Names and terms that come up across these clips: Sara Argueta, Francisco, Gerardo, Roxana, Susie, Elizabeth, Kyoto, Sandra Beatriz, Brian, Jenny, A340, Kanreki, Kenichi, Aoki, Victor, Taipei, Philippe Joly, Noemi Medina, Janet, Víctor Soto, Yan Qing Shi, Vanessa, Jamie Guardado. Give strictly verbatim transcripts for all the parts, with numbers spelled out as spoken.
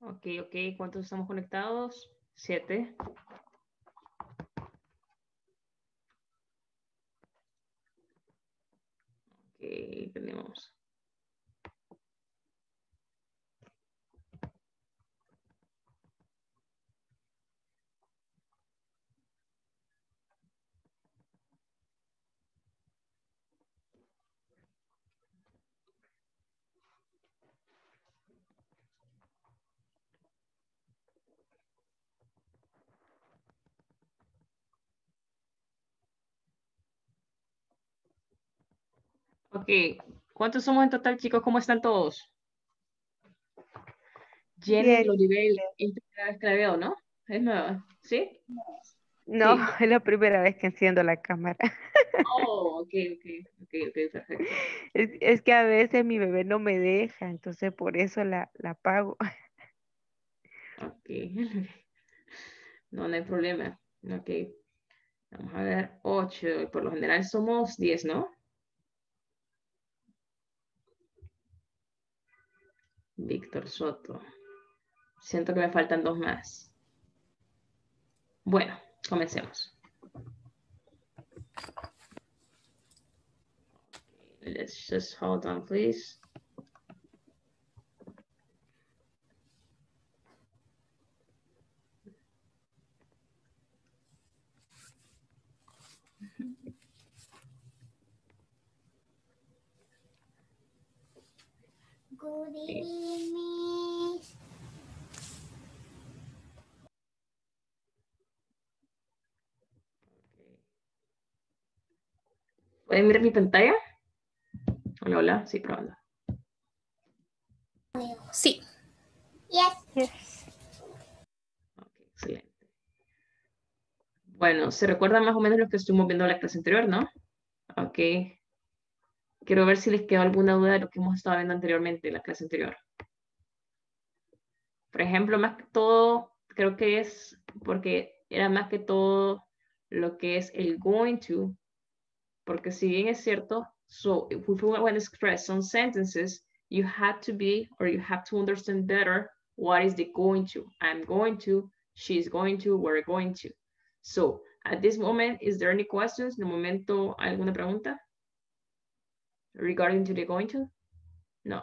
Ok, ok. ¿Cuántos estamos conectados? Siete. Ok, tenemos. Ok, ¿cuántos somos en total, chicos? ¿Cómo están todos? Jenny, lo llevé es la primera vez que la veo, ¿no? Es nueva, ¿sí? No, sí. Es la primera vez que enciendo la cámara. Oh, ok, ok, ok, okay, perfecto. Es, es que a veces mi bebé no me deja, entonces por eso la, la apago. Ok, no, no hay problema. Ok, vamos a ver, ocho, y por lo general somos diez, ¿no? Víctor Soto. Siento que me faltan dos más. Bueno, comencemos. Let's just hold on, please. Good evening, miss. ¿Pueden mirar mi pantalla? Hola, hola. Sí, probando. Sí. Yes. Okay, excelente. Bueno, se recuerdan más o menos lo que estuvimos viendo en la clase anterior, ¿no? Ok. Quiero ver si les quedó alguna duda de lo que hemos estado viendo anteriormente, en la clase anterior. Por ejemplo, más que todo, creo que es porque era más que todo lo que es el going to, porque si bien es cierto, so if we want to express some sentences, you had to be, or you have to understand better what is the going to. I'm going to, she's going to, we're going to. So at this moment, is there any questions? De momento, ¿alguna pregunta regarding to the going to? No.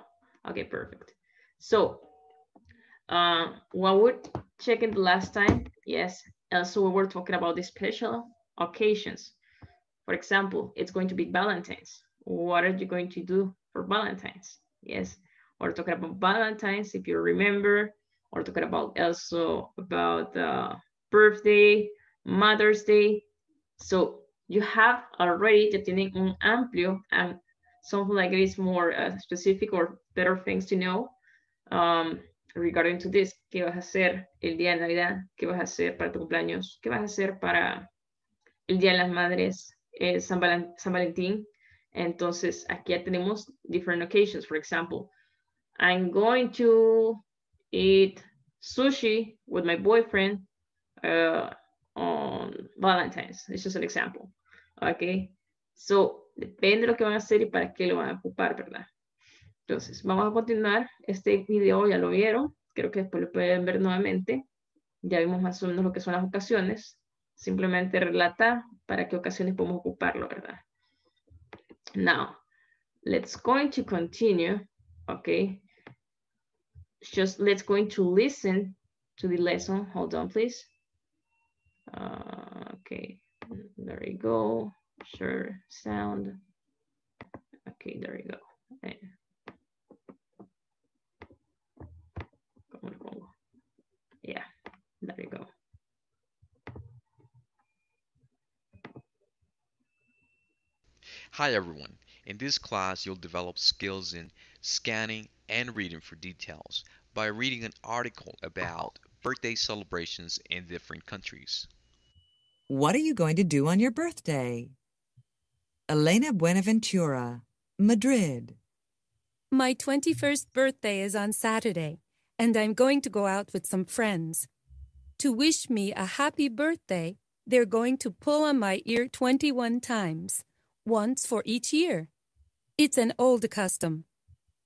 Okay, perfect. So uh, what we're checking the last time, yes. Uh, so we were talking about the special occasions. For example, it's going to be Valentine's. What are you going to do for Valentine's? Yes, or talking about Valentine's, if you remember, or talking about also about uh, birthday, Mother's Day. So you have already tienen un amplio and something like it is more uh, specific or better things to know um, regarding to this. ¿Qué vas a hacer el día de Navidad? ¿Qué vas a hacer para tu cumpleaños? ¿Qué vas a hacer para el Día de las Madres, eh, San, Val San Valentín? Entonces, aquí ya tenemos different occasions. For example, I'm going to eat sushi with my boyfriend uh, on Valentine's. It's just an example, okay? So, depende de lo que van a hacer y para qué lo van a ocupar, ¿verdad? Entonces, vamos a continuar. Este video ya lo vieron. Creo que después lo pueden ver nuevamente. Ya vimos más o menos lo que son las ocasiones. Simplemente relata para qué ocasiones podemos ocuparlo, ¿verdad? Now, let's going to continue, okay? Just let's going to listen to the lesson. Hold on, please. Uh, okay, there you go. Sure, sound. Okay, there you go. Okay. Yeah, there you go. Hi everyone, in this class you'll develop skills in scanning and reading for details by reading an article about birthday celebrations in different countries. What are you going to do on your birthday? Elena Buenaventura, Madrid. My twenty-first birthday is on Saturday, and I'm going to go out with some friends. To wish me a happy birthday, they're going to pull on my ear twenty-one times, once for each year. It's an old custom.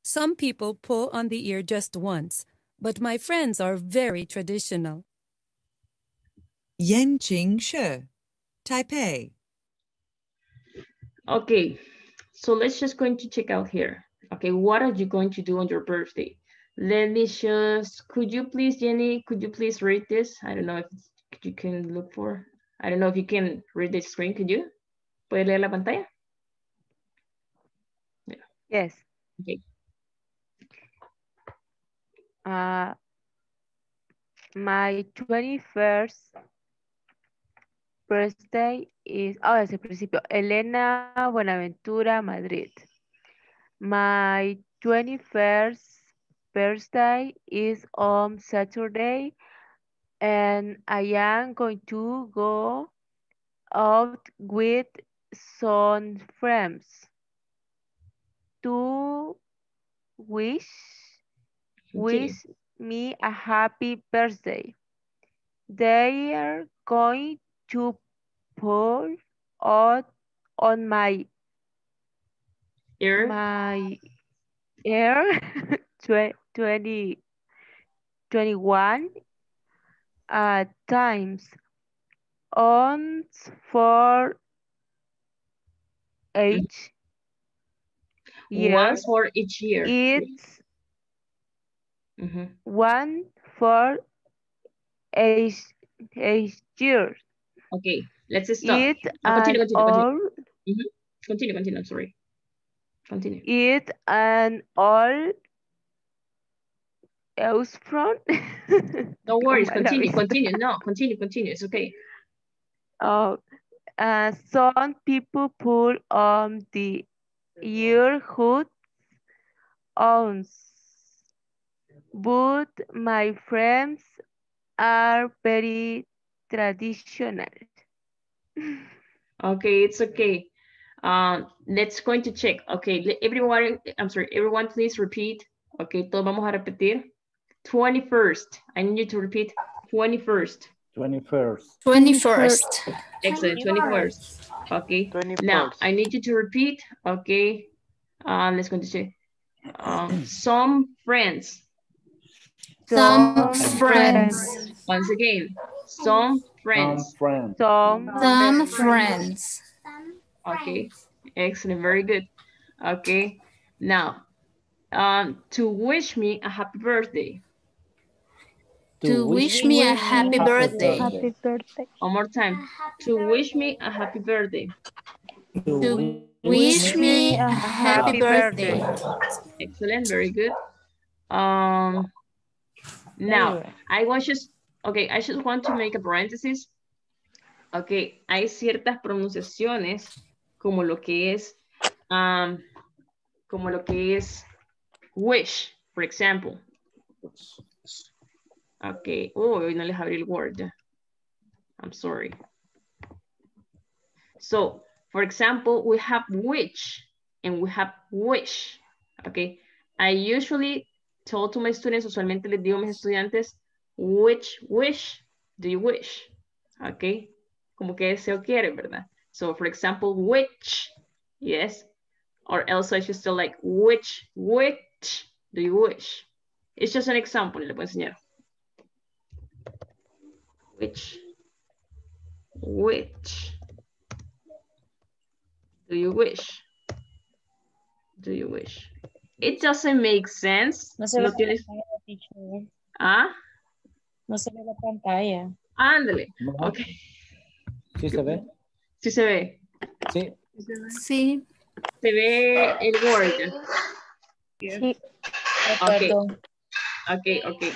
Some people pull on the ear just once, but my friends are very traditional. Yan Qing Shi, Taipei. Okay, so let's just going to check out here. Okay, what are you going to do on your birthday? Let me just, could you please, Jenny, could you please read this? I don't know if you can look for, I don't know if you can read the screen, could you? ¿Puedes leer la pantalla? Yeah. Yes. Okay. Uh, my twenty-first birthday is, oh, es el principio, Elena Buenaventura, Madrid. My twenty-first birthday is on Saturday, and I am going to go out with some friends. To wish wish me a happy birthday, they are going to pull out on my ear my ear twenty, twenty-one uh, times, on for each year. Once for each year. It's mm-hmm. one for each, each year. Okay, let's stop. It oh, continue, continue, all, continue. Mm-hmm. continue, continue, I'm sorry. Continue. It and all else from. No worries, continue, continue, no, continue, continue, it's okay. Oh, uh, some people pull on the ear hoods on, but my friends are very traditional. Okay, it's okay. Um, let's going to check. Okay, everyone, I'm sorry, everyone, please repeat. Okay, todos vamos a repetir. twenty-first, I need you to repeat twenty-first. twenty-first. twenty-first. Excellent, twenty-first. Okay, twenty-first. Now I need you to repeat, okay, uh, let's go to check. Uh, some friends. Some, some friends. friends. Once again, some friends. Some friends. Some, some friends. friends. Okay, excellent, very good. Okay, now, um, to wish me a happy birthday. To, to wish, wish me a happy, happy birthday. Happy birthday. One more time. To wish me a happy birthday. To, to wish me a happy birthday. birthday. Excellent, very good. Um, now I was just okay. I just want to make a parenthesis. Okay, hay ciertas pronunciaciones como lo que es, um, como lo que es wish, for example. Okay. Oh, no les abrí el Word. I'm sorry. So, for example, we have which and we have wish. Okay. I usually tell to my students, usualmente les digo a mis estudiantes, which wish do you wish? Okay. Como que deseo quiere, ¿verdad? So, for example, which, yes. Or else I should still like, which, which do you wish? It's just an example, le voy a enseñar. Which, which do you wish? Do you wish? It doesn't make sense. No se ve no la tienes... pantalla. ¿Ah? No se ve la pantalla. Ándale. No. Ok. ¿Sí se ve? Sí se ve. Sí. Sí. Se ve el Word. Sí. Okay. Okay, okay.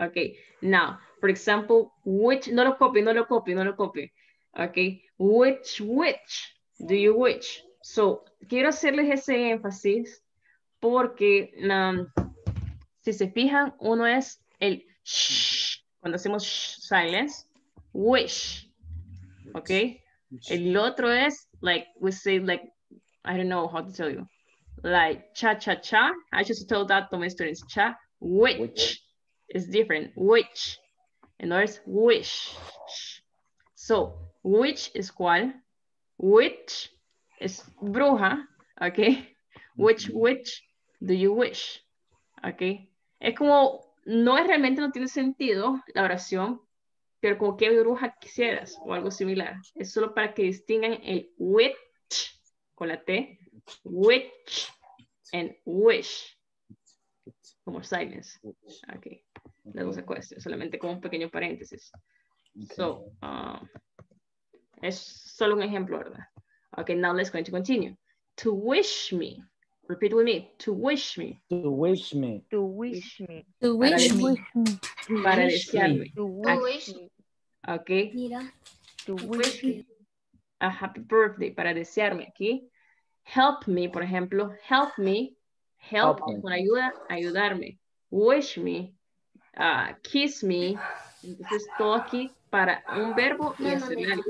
Okay. Now, for example, which, no lo copy, no lo copy, no lo copy. Okay, which, which do you wish? So, quiero hacerles ese énfasis porque um, si se fijan, uno es el shh, cuando hacemos shh, silence, wish, okay? El otro es, like, we say, like, I don't know how to tell you, like, cha, cha, cha. I just told that to my students, cha, which, which is different, which. Another is wish. So, which is cual, which is bruja, okay? Which, which do you wish, okay? Es como, no es realmente, no tiene sentido la oración, pero como qué bruja quisieras o algo similar. Es solo para que distingan el which, con la T, which and wish. Como silence, okay. No se cueste, solamente como un pequeño paréntesis. Okay. So, um, es solo un ejemplo, ¿verdad? Okay, now let's going to continue. To wish me. Repeat with me. To wish me. To wish me. To wish me. To wish me. Para desearme. To wish me. Okay. Mira. To wish me. A happy birthday. Para desearme aquí. Help me, por ejemplo. Help me. Help, help me. Con ayuda, ayudarme. Wish me. Uh, kiss me, entonces todo aquí para un verbo y hacer algo.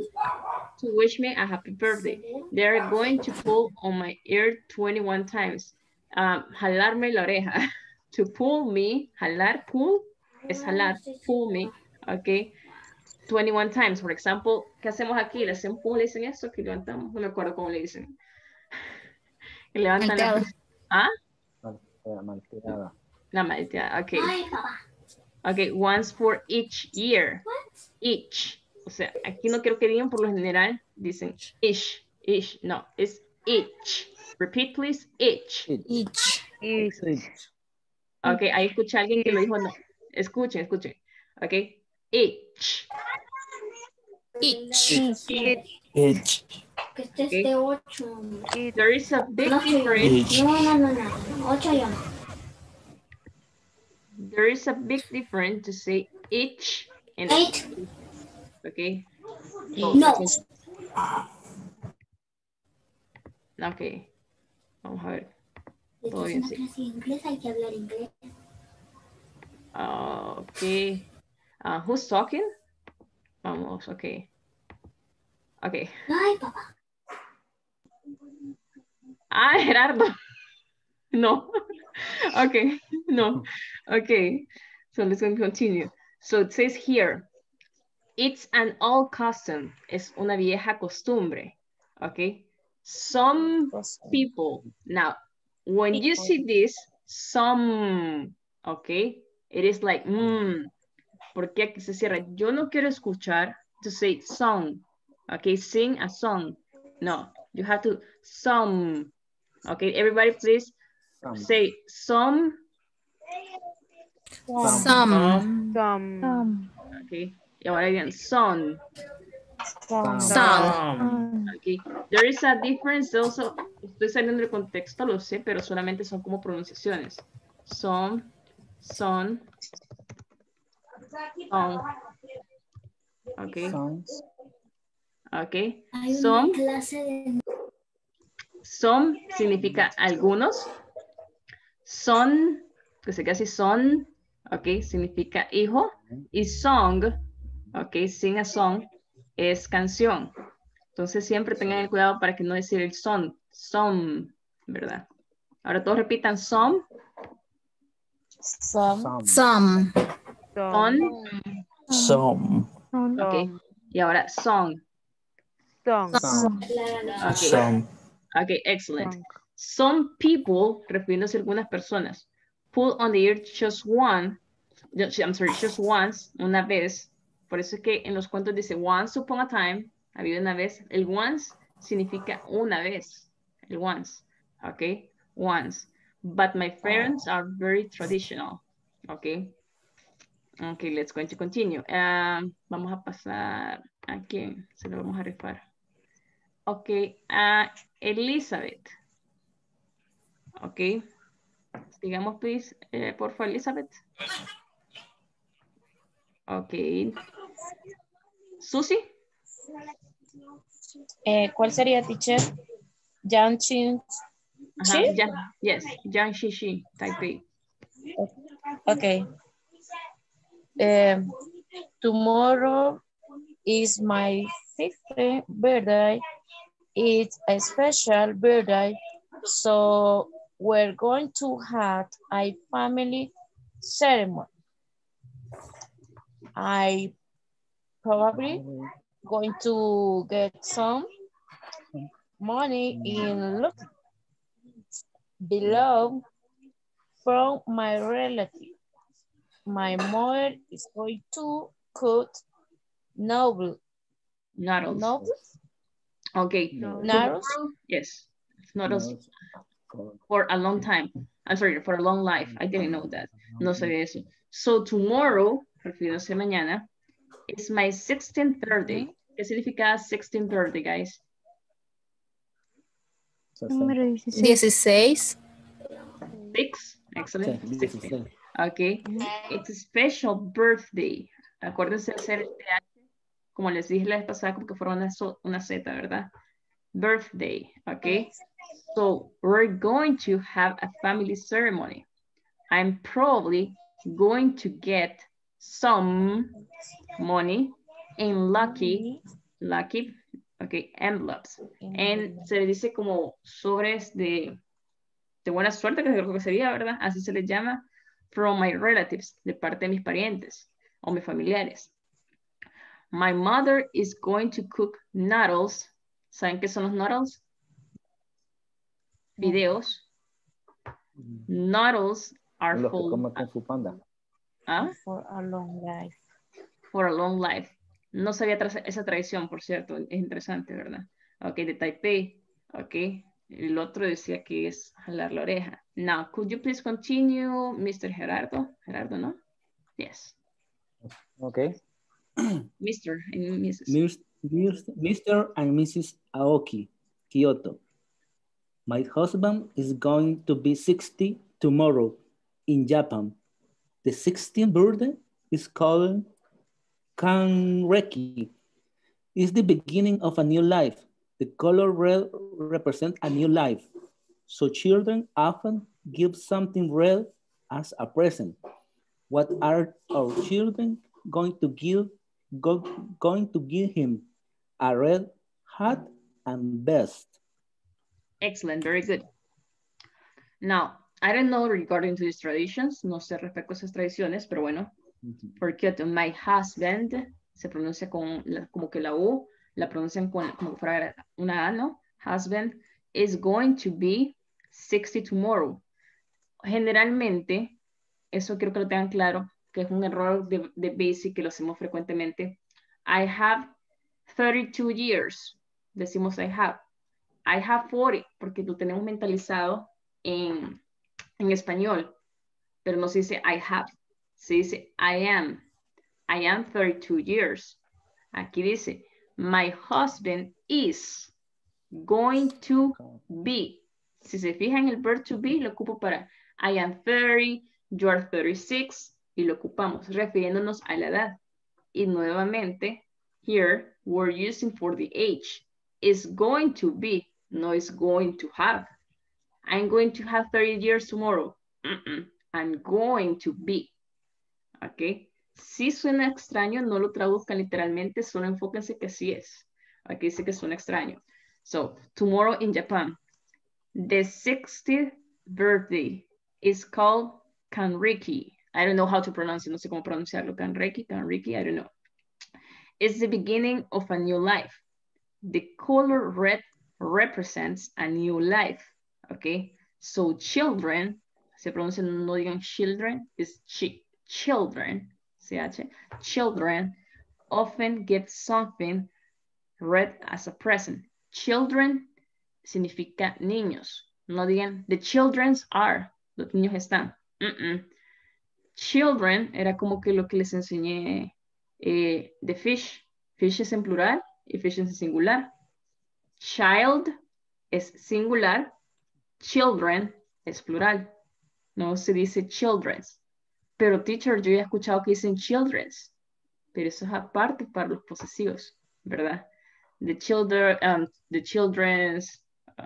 To wish me a happy birthday. They're going to pull on my ear twenty-one times. Um, jalarme la oreja. To pull me, jalar, pull, es jalar, pull me, ok, twenty-one times. Por ejemplo, ¿qué hacemos aquí? Le hacen pull, le dicen esto, que levantamos, no me acuerdo cómo le dicen. Que levantan la... ¿Ah? La malteada. La malteada, ok. Ay, papá. Okay, once for each year. What? Each. O sea, aquí no quiero que digan por lo general, dicen each, each. No, it's each. Repeat, please. Each. Each. Each. Each. Okay, ahí escuché a alguien que lo dijo, no. Escuchen, escuchen. Okay, each. Each. Each. Each. Each. Okay. There is a big difference. No, no, no, no. Ocho ya. There is a big difference to say each and eight. Okay. So, no. Okay. Vamos a ver. Todo bien, sí. Uh, okay. Uh, who's talking? Vamos. Okay. Okay. Ay, papá. Ah, Gerardo. No. Okay, no, okay, so let's continue. So it says here, it's an old custom, es una vieja costumbre, okay? Some people, now, When you see this, some, okay, it is like, mm, ¿por qué aquí se cierra? Yo no quiero escuchar, to say song, okay, sing a song. No, you have to, some, okay, everybody please some. Say some. Some. Some. Some. Some. Okay, y ahora bien, son. Some. Some. Okay. There is a difference also. Estoy saliendo del contexto, lo sé, pero solamente son como pronunciaciones. Son, son, son. Okay. Okay. Son. Son significa algunos. Son, que se casi son, ok, significa hijo. Y song, ok, sing a song, es canción. Entonces siempre tengan el cuidado para que no decir el son, some, ¿verdad? Ahora todos repitan some. Some. Some. Some. Some. Some. Ok, y ahora song. Song. Song. Ok, some. Okay, excellent. Song. Some people, refiriéndose a algunas personas. Pull on the ear just one, I'm sorry, just once, una vez. Por eso es que en los cuentos dice once upon a time, ha habido una vez. El once significa una vez, el once, ok, once. But my parents are very traditional, ok. Ok, let's go to continue. Uh, vamos a pasar, ¿a quién se lo vamos a rifar? Ok, a uh, Elizabeth, ok. Digamos, please, eh, por favor, Elizabeth. Ok. Susie. Eh, ¿Cuál sería, teacher? Yan Qing Shi. Yan, yes, Yan Qing Shi, Taipei. Ok. Eh, tomorrow is my fifth birthday. It's a special birthday. So we're going to have a family ceremony. I probably going to get some money in look below from my relative. My mother is going to cook noodles. Noodles. Okay. Noodles. Yes. Noodles. For a long time. I'm sorry, for a long life. I didn't know that. No sabía eso. So tomorrow, refiriéndose mañana, it's my sixteenth birthday. ¿Qué significa sixteenth birthday, guys? Número dieciséis. Six. Excellent. sixteen. Okay. It's a special birthday. Acuérdense de hacer este año. Como les dije la vez pasada, como que fueron una, una Z, ¿verdad? Birthday, okay? So we're going to have a family ceremony. I'm probably going to get some money in lucky, lucky, okay, envelopes. And se le dice como sobres de, de buena suerte, que creo que sería, ¿verdad? Así se les llama, from my relatives, de parte de mis parientes o mis familiares. My mother is going to cook noodles. ¿Saben qué son los noodles? Videos. Noodles are los full. Que come con su panda. ¿Ah? For a long life. For a long life. No sabía tra esa tradición, por cierto. Es interesante, ¿verdad? Ok, de Taipei. Ok. El otro decía que es jalar la oreja. Now, could you please continue, mister Gerardo? Gerardo, ¿no? Yes. Ok. mister and missus mister and missus Aoki, Kyoto. My husband is going to be sixty tomorrow in Japan. The sixteenth birthday is called Kanreki. It's the beginning of a new life. The color red represents a new life. So children often give something red as a present. What are our children going to give, go, going to give him? A red hat and vest. Excellent, very good. Now, I don't know regarding to these traditions, no sé respecto a esas tradiciones, pero bueno, mm-hmm. Porque my husband se pronuncia con la, como que la U, la pronuncian con, como que fuera una A, ¿no? Husband is going to be sixty tomorrow. Generalmente, eso quiero que lo tengan claro, que es un error de, de basic que lo hacemos frecuentemente. I have thirty-two years. Decimos I have. I have forty, porque lo tenemos mentalizado en, en español. Pero no se dice I have, se dice I am. I am thirty-two years. Aquí dice, my husband is going to be. Si se fijan, el verb to be lo ocupo para I am thirty, you are thirty-six, y lo ocupamos refiriéndonos a la edad. Y nuevamente, here, we're using for the age. Is going to be, no is going to have. I'm going to have thirty years tomorrow. Mm-mm. I'm going to be. Ok. Si suena extraño, no lo traduzcan literalmente, solo enfóquense que así es. Aquí dice que suena extraño. So, tomorrow in Japan, the sixtieth birthday is called Kanreki. I don't know how to pronounce it, no sé cómo pronunciarlo. Kanreki, Kanreki, I don't know. It's the beginning of a new life. The color red represents a new life, okay? So children, se pronuncia, no digan children, it's chi children. Children often get something red as a present. Children significa niños. No digan, the children's are. Los niños están. Mm -mm. Children era como que lo que les enseñé eh, de fish. Fish es en plural y fish es en singular. Child es singular. Children es plural. No se dice children's. Pero, teacher, yo ya he escuchado que dicen children's, pero eso es aparte para los posesivos, ¿verdad? The children, um, the children's,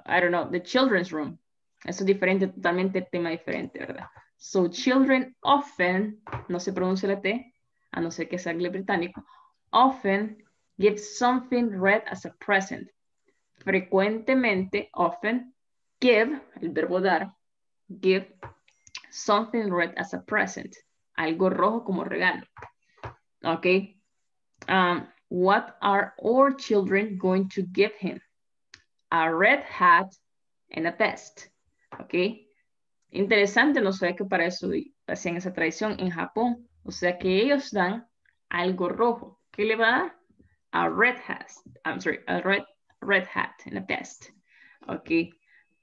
I don't know, the children's room. Eso es diferente, totalmente tema diferente, ¿verdad? So, children often, no se pronuncia la T, a no ser que sea inglés británico, often give something red as a present. Frecuentemente, often, give, el verbo dar, give, something red as a present. Algo rojo como regalo. Okay. Um, what are our children going to give him? A red hat and a vest. Okay. Interesante, no sé que para eso hacían esa tradición en Japón. O sea que ellos dan algo rojo. ¿Qué le va a dar? A red hat. I'm sorry, a red, red hat and a vest. Okay.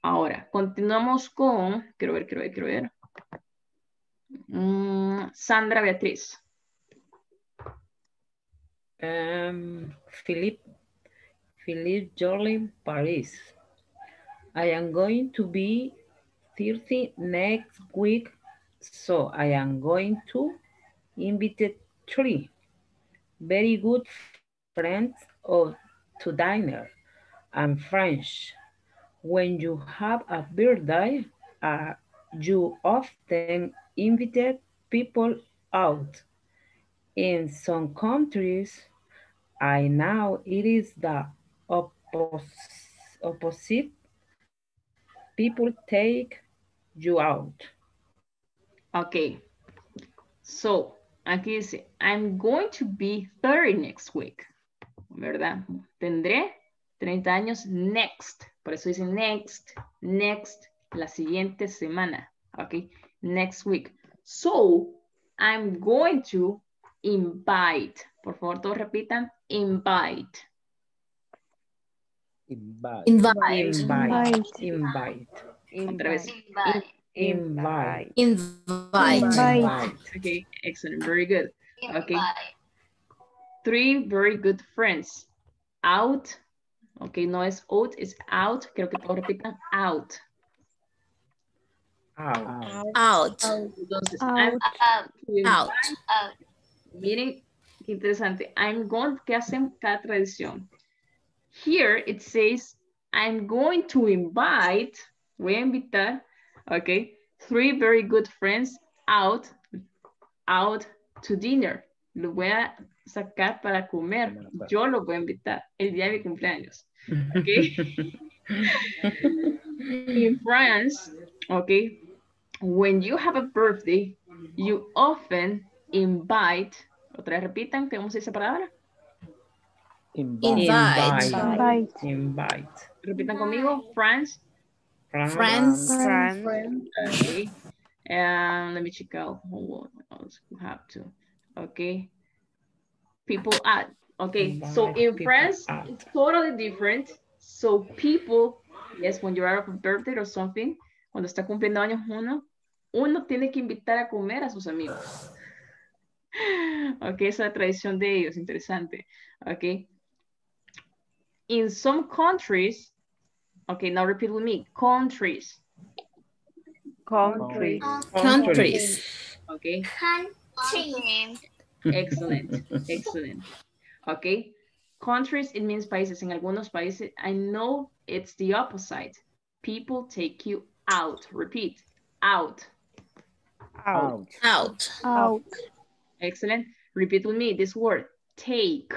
Ahora, continuamos con... Quiero ver, quiero ver, quiero ver. Mm, Sandra Beatriz. Um, Philippe, Philippe Joly, Paris. I am going to be thirty next week, so I am going to invite three very good friends of, to dinner. I'm French. When you have a birthday, uh, you often invite people out. In some countries, I know it is the opposite. People take you out. Okay. So, aquí dice, I'm going to be thirty next week. ¿Verdad? Tendré treinta años next. Por eso dice next, next, la siguiente semana. Okay. Next week. So, I'm going to invite. Por favor, todos repitan. Invite. Invite. Invite. Invite. Invite. Otra vez. Invite. Invite. Invite. Okay, excellent. Very good. Okay. Three very good friends. Out. Okay, no es out, es out. Creo que todos repitan out. Out. Out. Entonces, out. I'm out. Out. Out. Miren, qué interesante. I'm going, ¿qué hacen cada tradición? Here it says, I'm going to invite, voy a invitar, okay, three very good friends out, out to dinner. Lo voy a sacar para comer. Yo lo voy a invitar el día de mi cumpleaños. Okay. In France, okay, when you have a birthday, you often invite, otra vez repitan, ¿cómo se dice la palabra? Invite. Invite. Invite. Invite. Repitan conmigo, France, France. France. France. Okay. Um, let me check out what else we have to. Okay. People at. Okay. So in France, it's totally different. So people, yes, when you're out of a birthday or something, cuando está cumpliendo años uno, uno tiene que invitar a comer a sus amigos. Ok, esa es la tradición de ellos, interesante. Ok. In some countries, ok, now repeat with me, countries. Countries. Countries. Ok. Countries. Excellent, excellent. Ok. Countries, it means países. En algunos países, I know it's the opposite. People take you out. Repeat. Out. Out. Out. Out. Excellent. Repeat with me this word. Take.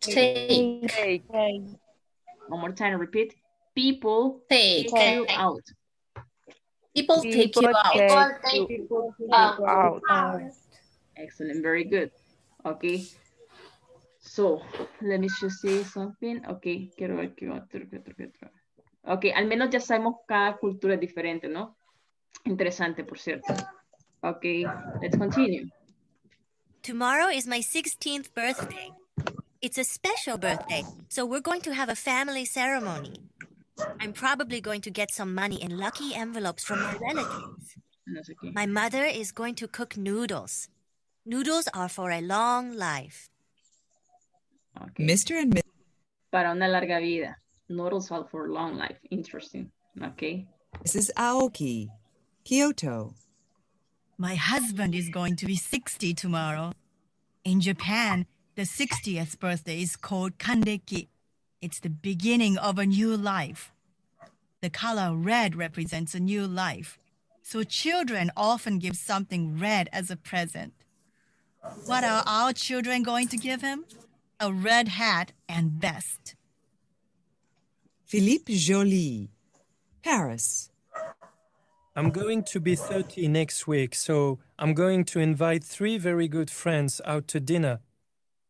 Take. Take. One more time. Repeat. People take, take you out. People take you out. People take you out. Excellent. Very good. Okay. So, let me just say something. Okay. Quiero ver qué otro, qué otro, qué otro. Ok, al menos ya sabemos cada cultura es diferente, ¿no? Interesante, por cierto. Ok, let's continue. Tomorrow is my sixteenth birthday. It's a special birthday, so we're going to have a family ceremony. I'm probably going to get some money in lucky envelopes from my relatives. My mother is going to cook noodles. Noodles are for a long life. Okay. Mister and Miss Para una larga vida. Noodles are for long life. Interesting. Okay. Missus Aoki, Kyoto. My husband is going to be sixty tomorrow. In Japan, the sixtieth birthday is called Kanreki. It's the beginning of a new life. The color red represents a new life. So children often give something red as a present. What are our children going to give him? A red hat and vest. Philippe Joly, Paris. I'm going to be thirty next week, so I'm going to invite three very good friends out to dinner.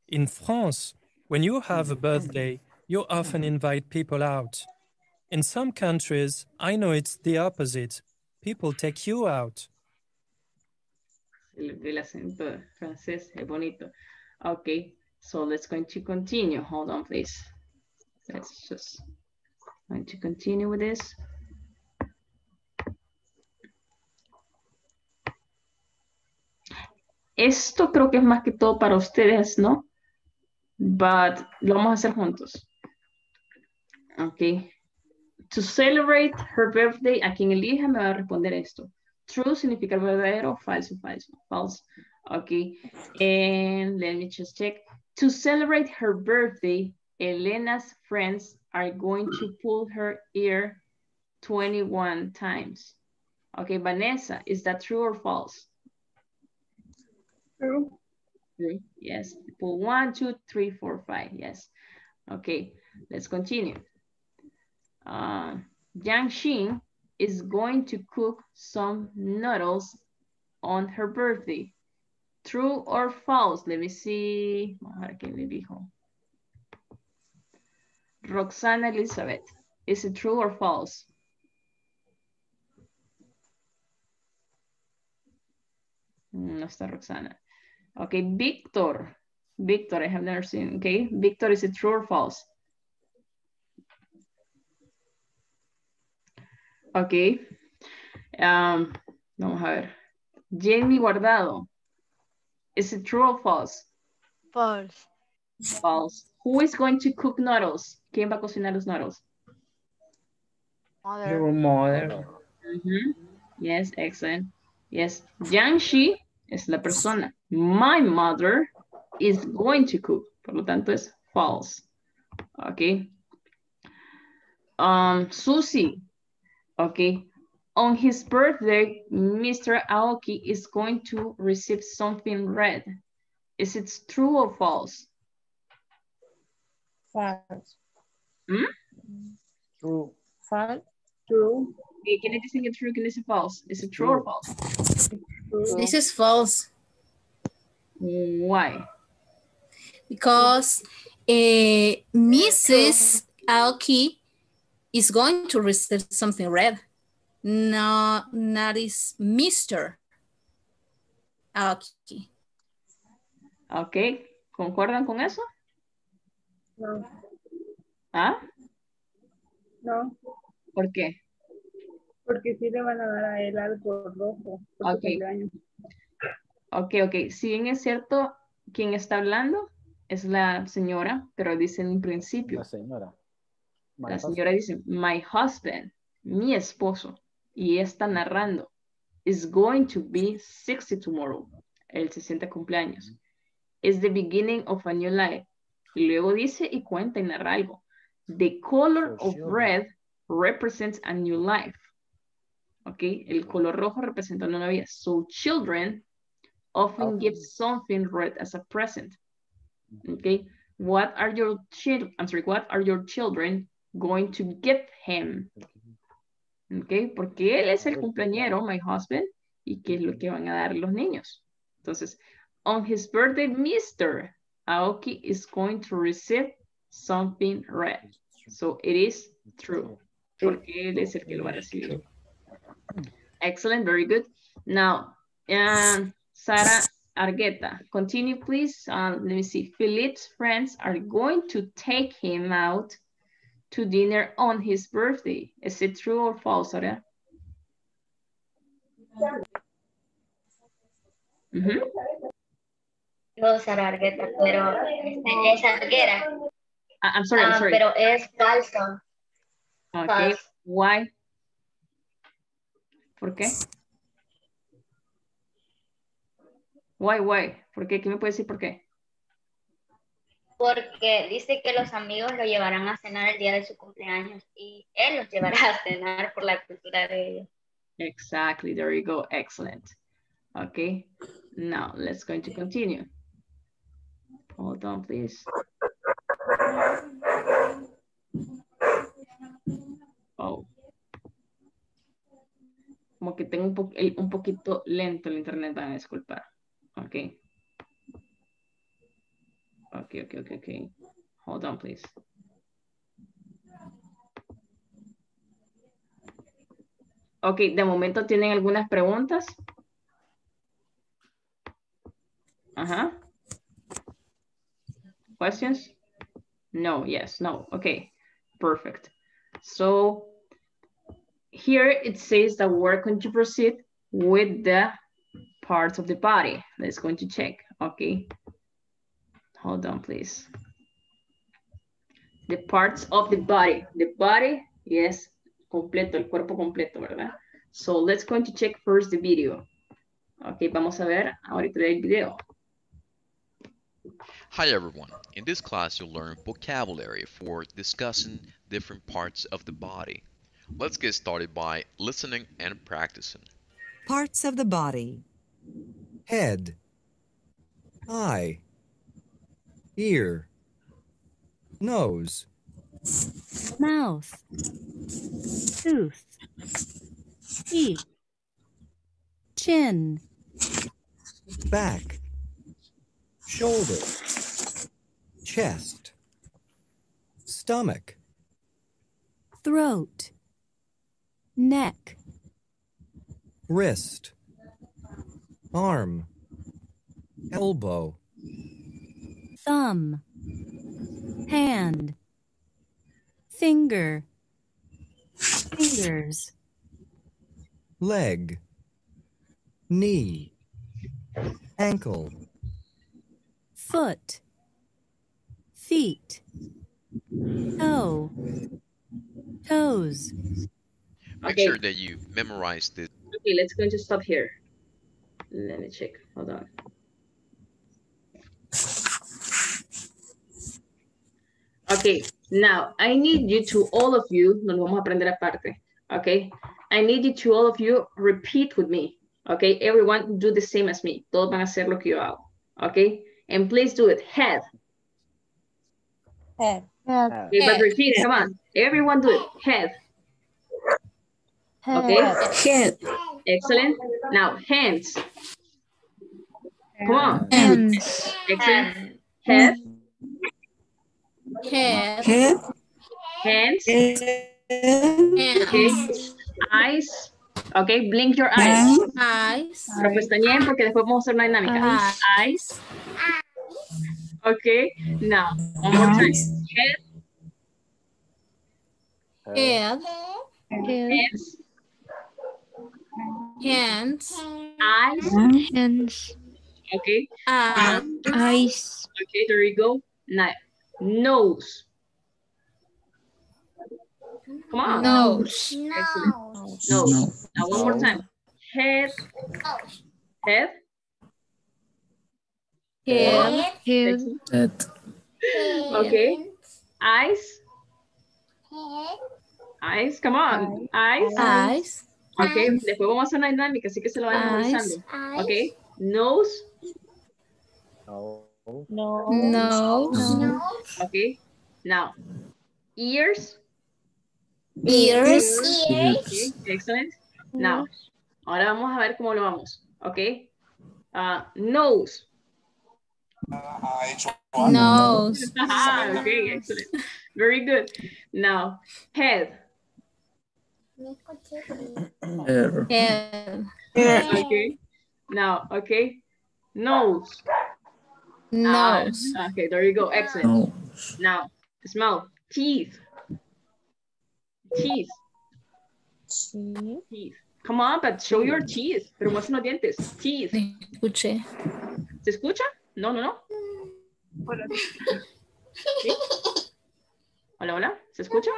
In France, when you have a birthday, you often invite people out. In some countries, I know it's the opposite. People take you out. El acento francés es bonito. Okay, so let's going to continue. Hold on, please. Let's just... I'm going to continue with this. Esto creo que es más que todo para ustedes, ¿no? But lo vamos a hacer juntos. Okay. To celebrate her birthday, a quien elija me va a responder esto. True significa verdadero, falso, falso, false. Okay. And let me just check. To celebrate her birthday, Elena's friends are going to pull her ear twenty-one times. Okay, Vanessa, is that true or false? True. True. Yes, pull one, two, three, four, five, yes. Okay, let's continue. Uh, Yan Qing is going to cook some noodles on her birthday. True or false? Let me see. Roxana Elizabeth, is it true or false? No está Roxana. Okay, Victor. Victor, I have never seen. Okay, Victor, is it true or false? Okay. Um, vamos a ver. Jamie Guardado, is it true or false? False. False. Who is going to cook noodles? ¿Quién va a cocinar los noodles? Mother. Your mother. Mm-hmm. Yes, excellent. Yes, Yang Shi es la persona. My mother is going to cook. Por lo tanto, es false. Okay. Um, Susie. Okay. On his birthday, Mister Aoki is going to receive something red. Is it true or false? False. Hmm? True. False. True. Okay, can I just think it's true? Can I say false? Is it true, true or false? True. This is false. Why? Because uh, Missus Aoki is going to receive something red. No, that is Mister Aoki. Ok, ¿concuerdan con eso? No. ¿Ah? No. ¿Por qué? Porque sí le van a dar a él algo rojo. Ok. Ok, ok. Si bien es cierto, quien está hablando es la señora, pero dice en un principio. La señora. My la señora husband. Dice, my husband, mi esposo, y está narrando, is going to be sixty tomorrow, el sesenta cumpleaños. It's the beginning of a new life. Y luego dice y cuenta y narra algo. The color of red represents a new life. Ok, el color rojo representa una nueva vida. So children often okay. give something red as a present. Ok, what are your children? I'm sorry, what are your children going to get him? Ok, porque él es el cumpleañero, my husband, y qué es lo que van a dar los niños. Entonces, on his birthday, Mister Aoki is going to receive something red. So it is true. Porque él es el que lo va a recibir. Excellent, very good. Now, um, Sara Argueta, continue please. Uh, let me see. Philippe's friends are going to take him out to dinner on his birthday. Is it true or false, Sara? Mm-hmm. No, Sara Argueta, pero es Arguera. I'm sorry, I'm sorry. Uh, pero es falso. Okay, falso. Why? ¿Por qué? Why, why? ¿Por qué? ¿Qué me puede decir por qué? Porque dice que los amigos lo llevarán a cenar el día de su cumpleaños y él los llevará a cenar por la cultura de ellos. Exactly, there you go, excellent. Okay, now let's going to continue. Hold on, please. Oh. Como que tengo un, po el, un poquito lento el internet, van a disculpar. Ok. Ok, ok, ok, ok. Hold on, please. Ok, de momento tienen algunas preguntas. Ajá. Questions? No, yes, no. Ok, perfect. So, here it says that we're going to proceed with the parts of the body. Let's go to check, okay? Hold on, please. The parts of the body. The body, yes, completo, el cuerpo completo, ¿verdad? So let's go to check first the video. Okay, vamos a ver ahorita el video. Hi everyone. In this class, you'll learn vocabulary for discussing different parts of the body. Let's get started by listening and practicing. Parts of the body. Head. Eye. Ear. Nose. Mouth. Tooth. Teeth. Chin. Back. Shoulder. Chest. Stomach. Throat. Neck. Wrist. Arm. Elbow. Thumb. Hand. Finger. Fingers. Leg. Knee. Ankle. Foot. Feet. Toe. Toes. Make okay. sure that you memorize this. Okay, let's go to stop here. Let me check. Hold on. Okay, now I need you to all of you, nos vamos a aprender aparte. Okay, I need you to all of you repeat with me. Okay, everyone do the same as me. Todos van a hacer lo que yo hago. Okay, and please do it. Head. Head. Head. Okay, but repeat it. Come on, everyone do it. Head. Okay. Head. Excellent. Now hands. Come on. Hands. Excellent. Head. Head. Head. Hands. Okay. Eyes. Ok, blink your eyes. Eyes. Pero pestañeen porque después vamos a hacer una dinámica. Eyes. Ok, now, one more time. Head. Head. Hands. Hands. Eyes. Hands. Okay. Eyes. Okay, there you go. Now, nose. Come on. Nose. Nose. Nose. Now one more time. Head. Head. Head. Head. Head. Okay. Eyes. Eyes. Come on. Eyes. Eyes. Okay. Después vamos a hacer una dinámica, así que se lo vayan analizando. Okay. Nose. No. No. No. Okay. Now. Ears. Ears. Ears. Okay, excellent. Now, ahora vamos a ver cómo lo vamos. Ok. Uh, nose. Uh, nose. Ok, excellent. Very good. Now, head. Head. Head. Okay. Now, okay. Nose. Nose. Uh, okay, there you go. Excellent. Nose. Now, smell. Teeth. Teeth. Teeth. Come on, but show your teeth. Pero muestra los dientes. Teeth. Escuché. ¿Se escucha? No, no, no. Hola. ¿Sí? Hola, hola. ¿Se escucha?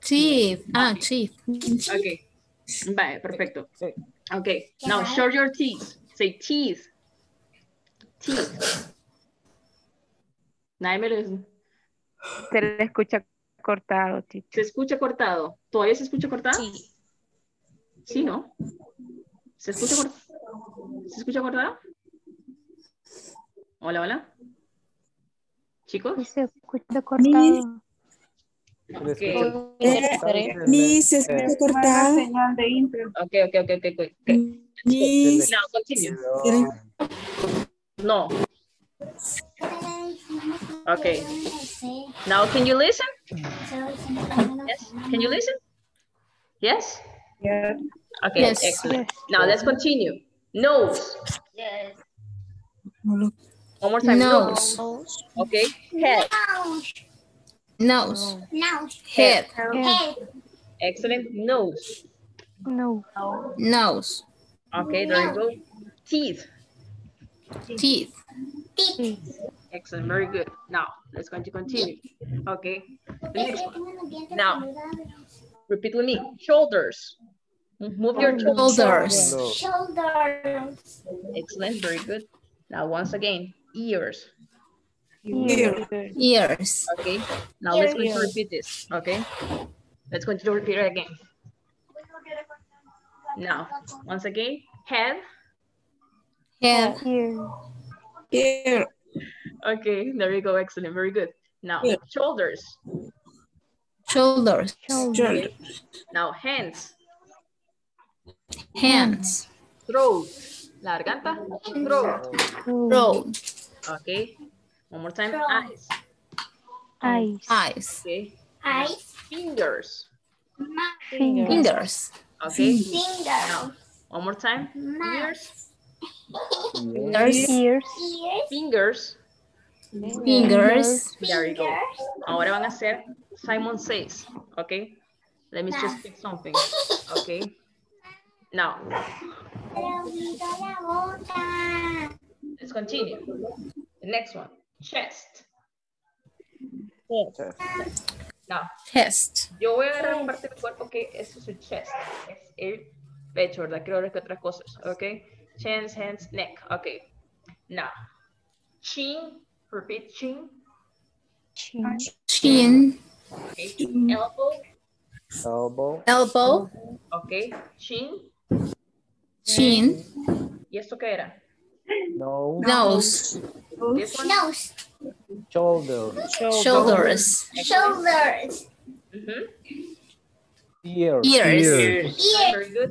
Teeth. Ah, teeth. Okay. Vale, perfecto. Okay. Now show your teeth. Say teeth. Teeth. Nadie me lo... Se le escucha cortado, Ticho. ¿Se escucha cortado? ¿Todavía se escucha cortado? Sí. Sí, ¿no? ¿Se escucha cortado? ¿Se escucha cortado? Hola, hola. ¿Chicos? Se escucha cortado. Mi se escucha cortado. Ok, ok, ok, ok. okay. Mis... No, continue. No. Okay. Now can you listen? Yes. Can you listen? Yes? Yeah. Okay, yes. Excellent. Now let's continue. Nose. Yes. One more time. Nose. Nose. Okay. Head. Nose. Nose. Head. Head. Excellent. Nose. No. Nose. Okay, there you go. Teeth. Teeth. Teeth. Excellent, very good. Now, let's going to continue. Okay. The next one. Now, repeat with me. Shoulders. Move your shoulders. Shoulders. Excellent, very good. Now, once again, ears. Ears. Ears. Okay. Now, let's going to repeat this. Okay. Let's going to repeat it again. Now, once again, head. Head. Ear. Okay, there you go. Excellent. Very good. Now, yeah. shoulders. Shoulders. Shoulders. Now, hands. Hands. Throat. La garganta. Throat. Throat. Okay. One more time. Throat. Eyes. Eyes. Eyes. Okay. Eyes. Fingers. Fingers. Fingers. Okay. Fingers. Now, one more time. Ears. Fingers. Ears. Fingers. Fingers. There you go. Ahora van a hacer Simon Says. Okay. Let me just pick something. Okay. Now. Let's continue. The next one. Chest. Now. Chest. Yo voy a agarrar una parte del cuerpo que es su chest. Es el pecho, ¿verdad? Creo que otras cosas. Okay. Chins, hands, neck. Okay. Now. Chin. Repeat chin. Chin. Chin. Okay. Elbow. Elbow. Elbow. Okay. Chin. Chin. ¿Y esto qué era? Nose. Nose. Nose. Shoulders. Shoulders. Shoulders. Ears. Ears. Very good.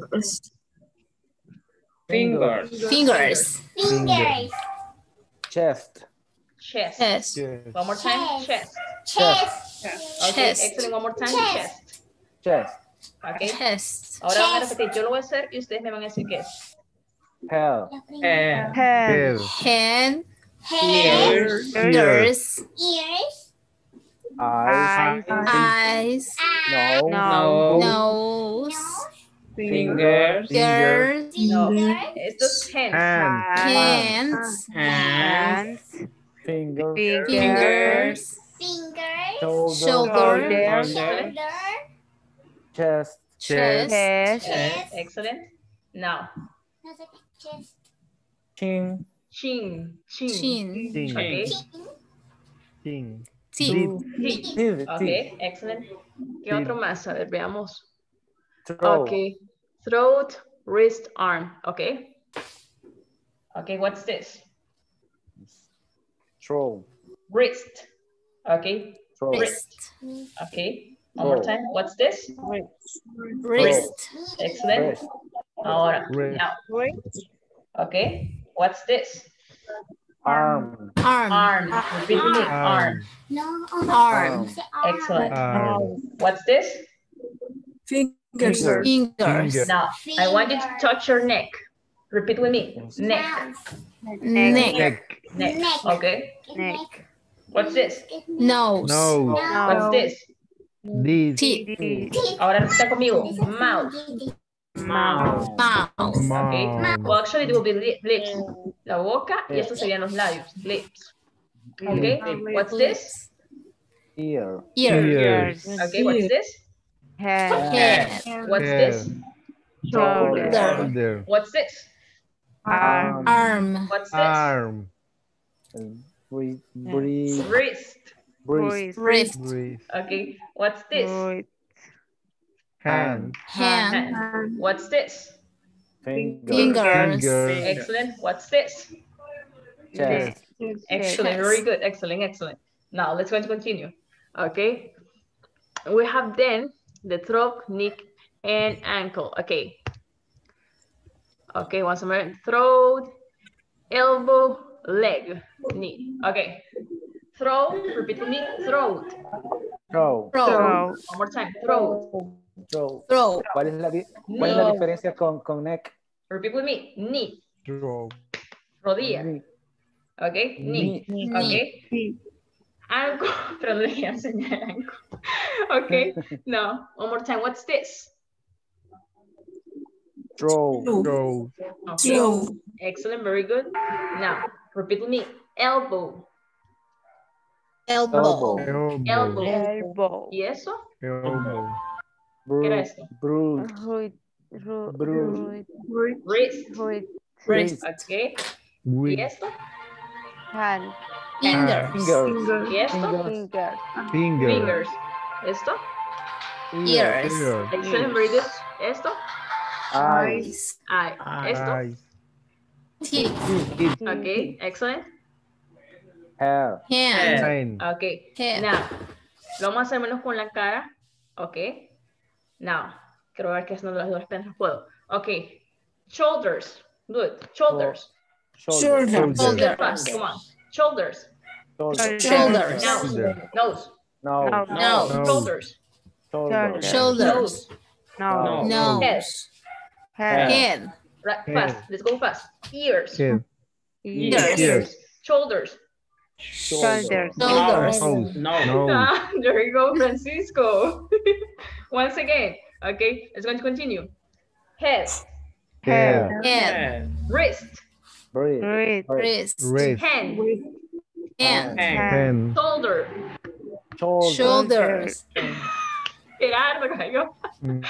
Fingers. Fingers. Fingers. Chest. Chest. Chest. One more time. Chest. Chest. Chest. Okay, excellent. One more time. Chest. Chest. Okay. Chest. Ahora van a repetir. Yo lo voy a hacer y ustedes me van a decir qué es. Hell. Hand. Hand. Hand. Ears. Ears. Ears. Eyes. Eyes. No. No. Nose. Fingers. Fingers. No. Esto es hands. Hands. Hands. Fingers. Fingers. Fingers. Shoulder. Shoulder. Chest. Chest. Chest. Excellent. Now. Chest. Chin. Chin. Chin. Chin. Okay. Chin. Chin. Chin. Okay, excellent. ¿Qué otro más? A ver, veamos. Throat. Okay. Throat, wrist, arm. Okay. Okay, what's this? Throat. Wrist. Okay. Throat. Wrist. Okay. One more time. What's this? Wrist. Wrist. Excellent. Wrist. Ahora. Wrist. Now. Wrist. Okay. What's this? Arm. Arm. Arm. Repeat with me. Arm. No. Arm. Arm. Excellent. Arm. What's this? Fingers. Fingers. Fingers. Now, I want you to touch your neck. Repeat with me. Neck. Neck. Neck. Neck. Neck. Neck. Okay. Neck. What's this? Nose. No. What's this? Teeth. Teeth. Ahora está conmigo. Mouth. Mouth. Mouth. Okay. Well, actually, it will be lips. La boca y estos serían los labios. Lips. Okay. What's this? Ear. Ears. Okay. What's this? Head. What's this? Shoulder. What's this? Arm. Arm. What's this? Arm. Wrist. Wrist. Wrist. Okay. What's this? Hand. Hand. What's this? Fingers. Fingers. Fingers. Excellent. What's this? Chest. Excellent. Very good. Excellent. Excellent. Now let's go and continue. Okay. We have then the throat, neck, and ankle. Okay. Okay. Once more. Throat, elbow, leg, knee. Okay. Throat, repeat to me, throat. Throat. Throat. One more time, throat. Throat. Throat. ¿Cuál es la, cuál es la diferencia con, con neck? Repeat with me, knee. Throat. Rodilla. Knee. Okay, knee. Knee. Okay. Knee. Ankle. Pero le voy a enseñar ankle. Okay, no. One more time, what's this? Throat. Throat. Okay. Throat. Excellent, very good. Now, repeat with me, elbow. Elbow. Elbow. Elbow. Elbow. ¿Y eso? Elbow. ¿Qué era eso? Bruce. Bruce. Wrist. Wrist. Okay. ¿Y esto? Hand. Fingers. Fingers. ¿Y esto? Fingers. Fingers. ¿Esto? Ears. Excellent, very good. ¿Esto? Eyes. Eyes. ¿Esto? Teeth. Okay, excellent. Hair. Hand. Okay. Hand. Now, lo vamos a hacer menos con la cara. Okay. Now, quiero ver que es uno de los dos puedo. Okay. Shoulders. Good. Shoulders. Shoulders. Shoulders. Shoulders. Shoulders. Come on. Shoulders. Shoulders. Shoulders. Shoulders. Nose. No. No. No. No. Shoulders. Shoulders. Shoulders. No. No. Head. Head. Head. Right. Fast. Let's go fast. Ears. Ears. Ears. Ears. Shoulders. Shoulders. Shoulders. Shoulders. No, no. Ah, there you go, Francisco. Once again. Okay, it's going to continue. Head. Head. Head. Wrist. Wrist. Wrist. Wrist. Hand. Hand. Hand. Shoulder. Shoulders. Gerardo cayó.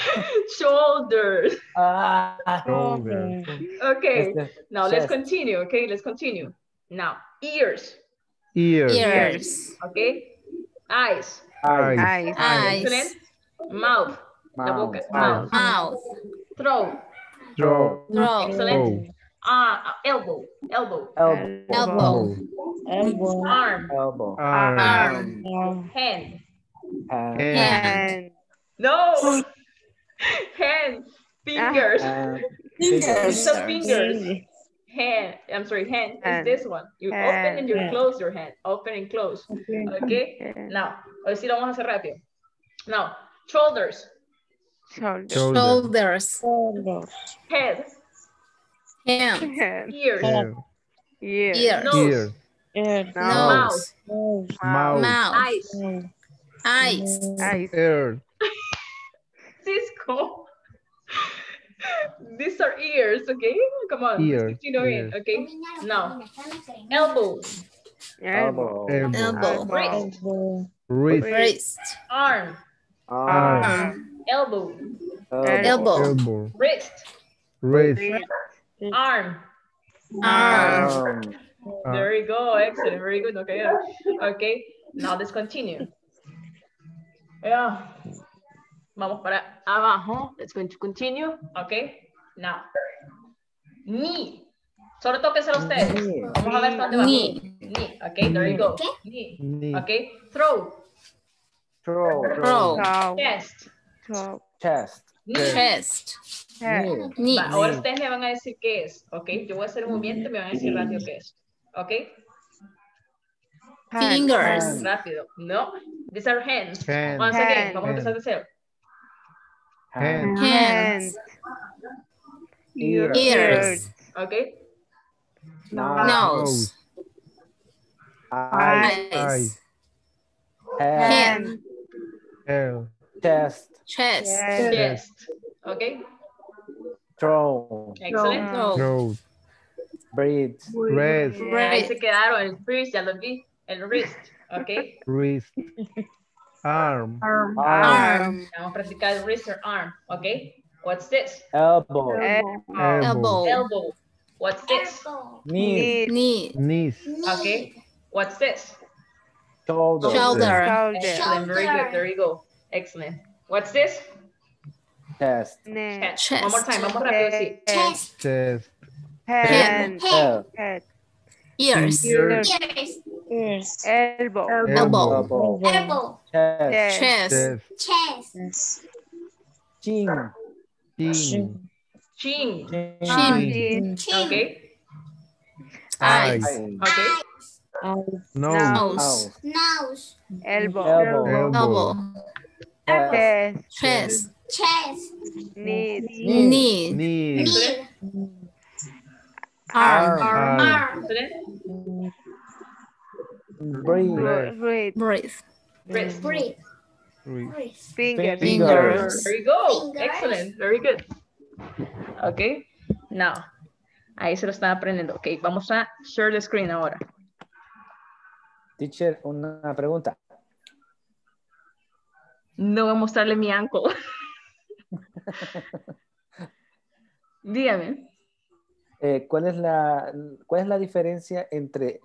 Shoulders. Ah. Shoulders. Okay. Now let's continue. Okay, let's continue. Now ears. Ears. Ears. Okay. Eyes. Eyes. Eyes. Eyes. Mouth. La boca. Mouth. Mouth. Throat. Throat. Throat. Excellent. Ah, uh, elbow. Elbow. Elbow. Elbow. Elbow. Arm. Elbow. Arm. Arm. Arm. Hand. Hand. Hand. No. Hand. Fingers. Uh, fingers. Some fingers. Hand, I'm sorry, hand, hand is this one. You hand, open and you hand. Close your hand. Open and close. Okay. Okay. Now, ahora sí lo vamos a hacer rápido. Now, shoulders. Shoulders. Shoulders. Shoulders. Head. Hands. Hands. Ears. Ears. Ears. Ears. Nose. Ears. Nose. Mouth. Mouth. Mouth. Eyes. Eyes. Eyes. Ears. Cisco. These are ears, okay? Come on. Ears. You know it, okay? Now. Elbows. Elbow. Elbow. Elbow. Wrist. Wrist. Wrist. Arm. Arm. Arm. Elbow. Elbow. Elbow. Wrist. Wrist. Arm. Arm. There you go. Excellent. Very good. Okay. Okay. Now let's continue. Yeah. Vamos para abajo. Let's going to continue. Okay. Now. Knee. Solo tóquenselo ustedes. Vamos a ver dónde va. Knee. Knee. Okay, there you go. Knee. Knee. Okay. Throw. Throw. Throw. Throw. Chest. Throw. Chest. Knee. Chest. Chest. Knee. Va, ahora ustedes me van a decir qué es. Okay, yo voy a hacer un movimiento y me van a decir rápido qué es. Okay. Hands. Fingers. Rápido. No. These are hands. Hands. Once again, vamos a empezar de cero. Hands. Hands. Ears. Ears. Okay. Nose. Eyes. Hand. Chest. Chest. Chest. Okay. Throw. Excellent. Throat. Breathe. Breathe. Ahí se quedaron. El wrist, ya lo vi. El wrist. Okay. Wrist. Arm. Arm. Arm. Vamos a practicar el wrist or arm. Okay. What's this? Elbow. Elbow. Elbow. What's this? Knees. Knees. Knees. Okay. What's this? Shoulder. Shoulder. Excellent. Very good. There you go. Excellent. What's this? Chest. Chest. Chest. One more time. Vamos rápido así. Chest. Chest. Head. Head. Ears. Ears. Ears. Elbow. Elbow. Elbow. Chest. Chest. Chin. Chin. Chin. Chin. Chin. Chin. Okay. Eyes. Okay. Nose. Nose. Elbow. Elbow. Chest. Chest. Chest. Knee. Knee. Knee. Arm. Arm. Breathe. Breathe. Breathe. Breathe. Fingers. Fingers. There you go. Excellent. Very good. Ok, now, ahí se lo están aprendiendo. Ok, vamos a share the screen ahora. Teacher, una pregunta. No voy a mostrarle mi ankle. Dígame. Eh, ¿cuál es la, cuál es la diferencia entre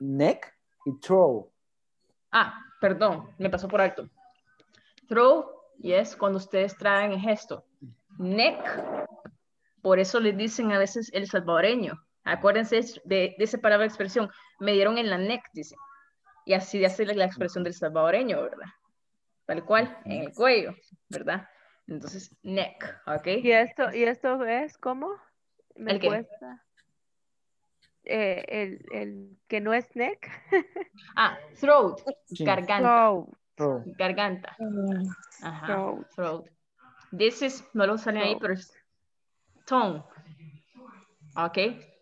neck y throw? Ah, perdón, me pasó por alto. Throw, y es cuando ustedes traen el gesto. Neck, por eso le dicen a veces el salvadoreño, acuérdense de, de esa palabra expresión, me dieron en la neck, dicen, y así de hacer la expresión del salvadoreño, ¿verdad? Tal cual, en el cuello, ¿verdad? Entonces, neck, ¿ok? ¿Y esto, y esto es cómo? ¿Me ¿El cuesta? Eh, el, el que no es neck. Ah, throat, sí. Garganta. Throat. Garganta. Ajá, throat. Throat. This is, no lo sale ahí, pero es tongue. Ok,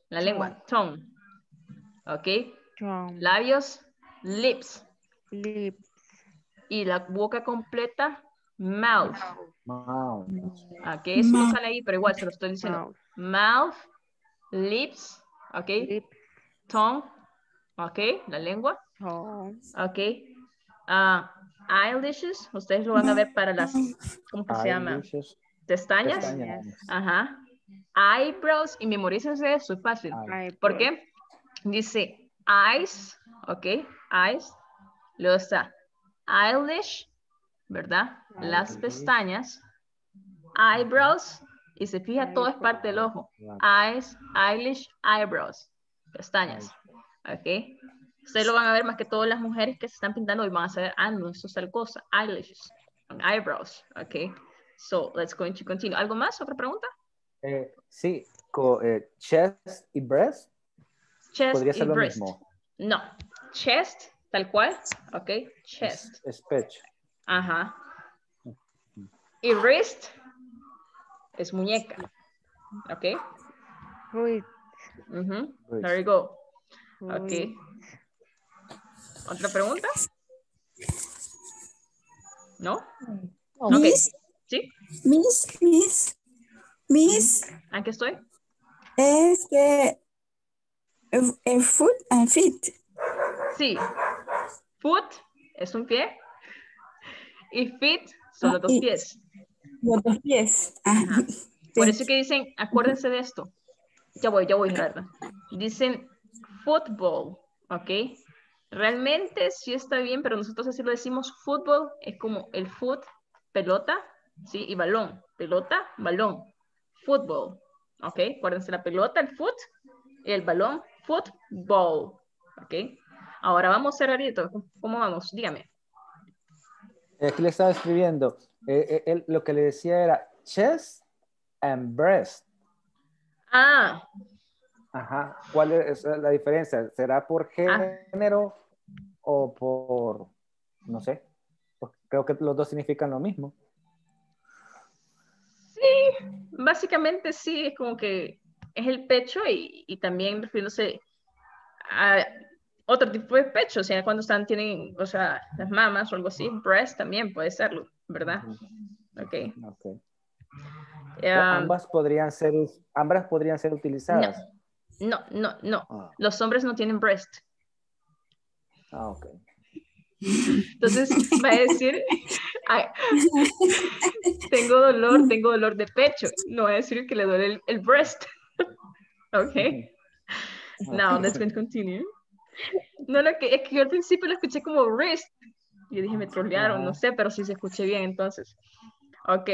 la lengua, tongue. Ok, tongue. Labios, lips. Lips. Y la boca completa, mouth. Mouth. Ok, eso no sale ahí, pero igual se lo estoy diciendo. Mouth, lips, ok, lips. Tongue, ok, la lengua. Tongue. Ok, ah. Uh, eyelashes, ustedes lo van a ver para las, ¿cómo que se llama? Pestañas. Pestañas. Ajá. Eyebrows, y memorícense eso, es fácil. Eyebrows. ¿Por qué? Dice eyes, ok, eyes, luego está eyelash, ¿verdad? Las pestañas, eyebrows, y se fija, todo es parte del ojo. Eyes, eyelash, eyebrows, pestañas, ok. Ustedes lo van a ver más que todas las mujeres que se están pintando y van a saber, ah, no, eso es tal cosa. Eyelashes, eyebrows, ok. So, let's go to continue. ¿Algo más? ¿Otra pregunta? Eh, sí, Co eh, chest y breast. Chest podría ser lo breast. Mismo. No, chest, tal cual, ok, chest. Es, es pecho. Ajá. Y wrist es muñeca. Ok. Wrist. Uh-huh. There you go. Ok. Wrist. ¿Otra pregunta? ¿No? Oh, okay. Miss, ¿sí? Miss, Miss, Miss. ¿Aquí estoy? Es que el, el foot and feet. Sí. Foot es un pie. Y feet son los dos pies. Los dos pies. Ajá. Por eso que dicen, acuérdense de esto. Ya voy, ya voy, Gerardo. Dicen football, ¿ok? Realmente sí está bien, pero nosotros así lo decimos fútbol, es como el foot, pelota, sí, y balón, pelota, balón, fútbol, ok, acuérdense la pelota, el foot, el balón, fútbol, ok. Ahora vamos, Cerradito, ¿cómo vamos? Dígame. Aquí le estaba escribiendo, eh, él, lo que le decía era chest and breast. Ah. Ajá, ¿cuál es la diferencia? ¿Será por género? Ah. O por, no sé, creo que los dos significan lo mismo. Sí, básicamente sí, es como que es el pecho y, y también refiriéndose a otro tipo de pecho, o sea, cuando están, tienen, o sea, las mamas o algo así, breast también puede serlo, ¿verdad? Ok. Ok. Um, ambas, podrían ser, ambas podrían ser utilizadas. No, no, no. no. Ah. Los hombres no tienen breast. Ah, ok. Entonces va a decir, ay, tengo dolor, tengo dolor de pecho. No va a decir que le duele el, el breast. Okay. Now, let's continue. No, lo que, es que yo al principio lo escuché como wrist. Yo dije, me trolearon, ah. no sé, pero sí se escuché bien entonces. Ok.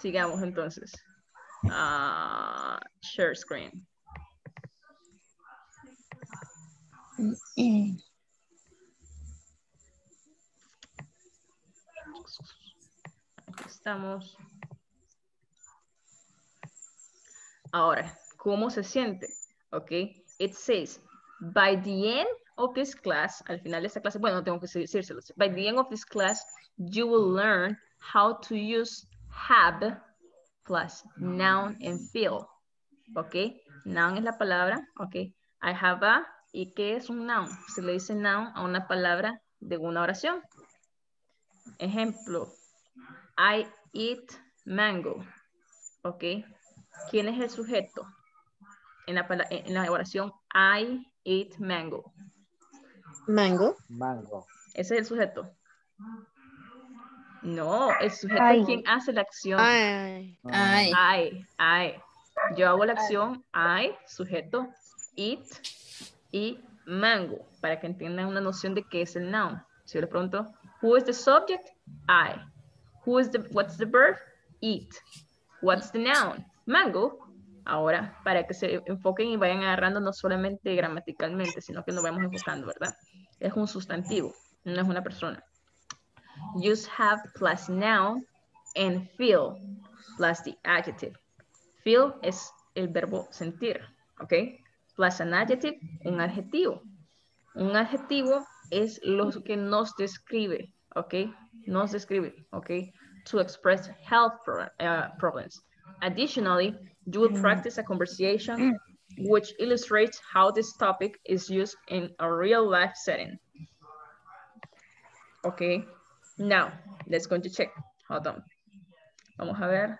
Sigamos entonces. Uh, share screen. Aquí estamos. Ahora, ¿cómo se siente? Ok, it says, by the end of this class, al final de esta clase, bueno, no tengo que decírselo, by the end of this class, you will learn how to use have plus noun and feel. Ok, noun es la palabra, ok, I have a, ¿y qué es un noun? Se le dice noun a una palabra de una oración. Ejemplo, I eat mango. Ok, ¿quién es el sujeto? En la, en la oración, I eat mango. Mango. Mango. Ese es el sujeto. No, el sujeto ay. es quien hace la acción. Ay. Ay. Ay. Ay. Yo hago la acción, ay, sujeto, eat y mango, para que entiendan una noción de qué es el noun. Si yo les pregunto, who is the subject? I. Who is the, what's the verb? Eat. What's the noun? Mango. Ahora, para que se enfoquen y vayan agarrando no solamente gramaticalmente, sino que nos vamos enfocando, ¿verdad? Es un sustantivo, no es una persona. Use have plus noun and feel plus the adjective. Feel es el verbo sentir, ¿ok? Plus an adjective, un adjetivo. Un adjetivo es lo que nos describe, ¿ok? Nos describe, ¿ok? To express health pro uh, problems. Additionally, you will practice a conversation which illustrates how this topic is used in a real life setting. Okay. Now, let's go to check. Hold on. Vamos a ver.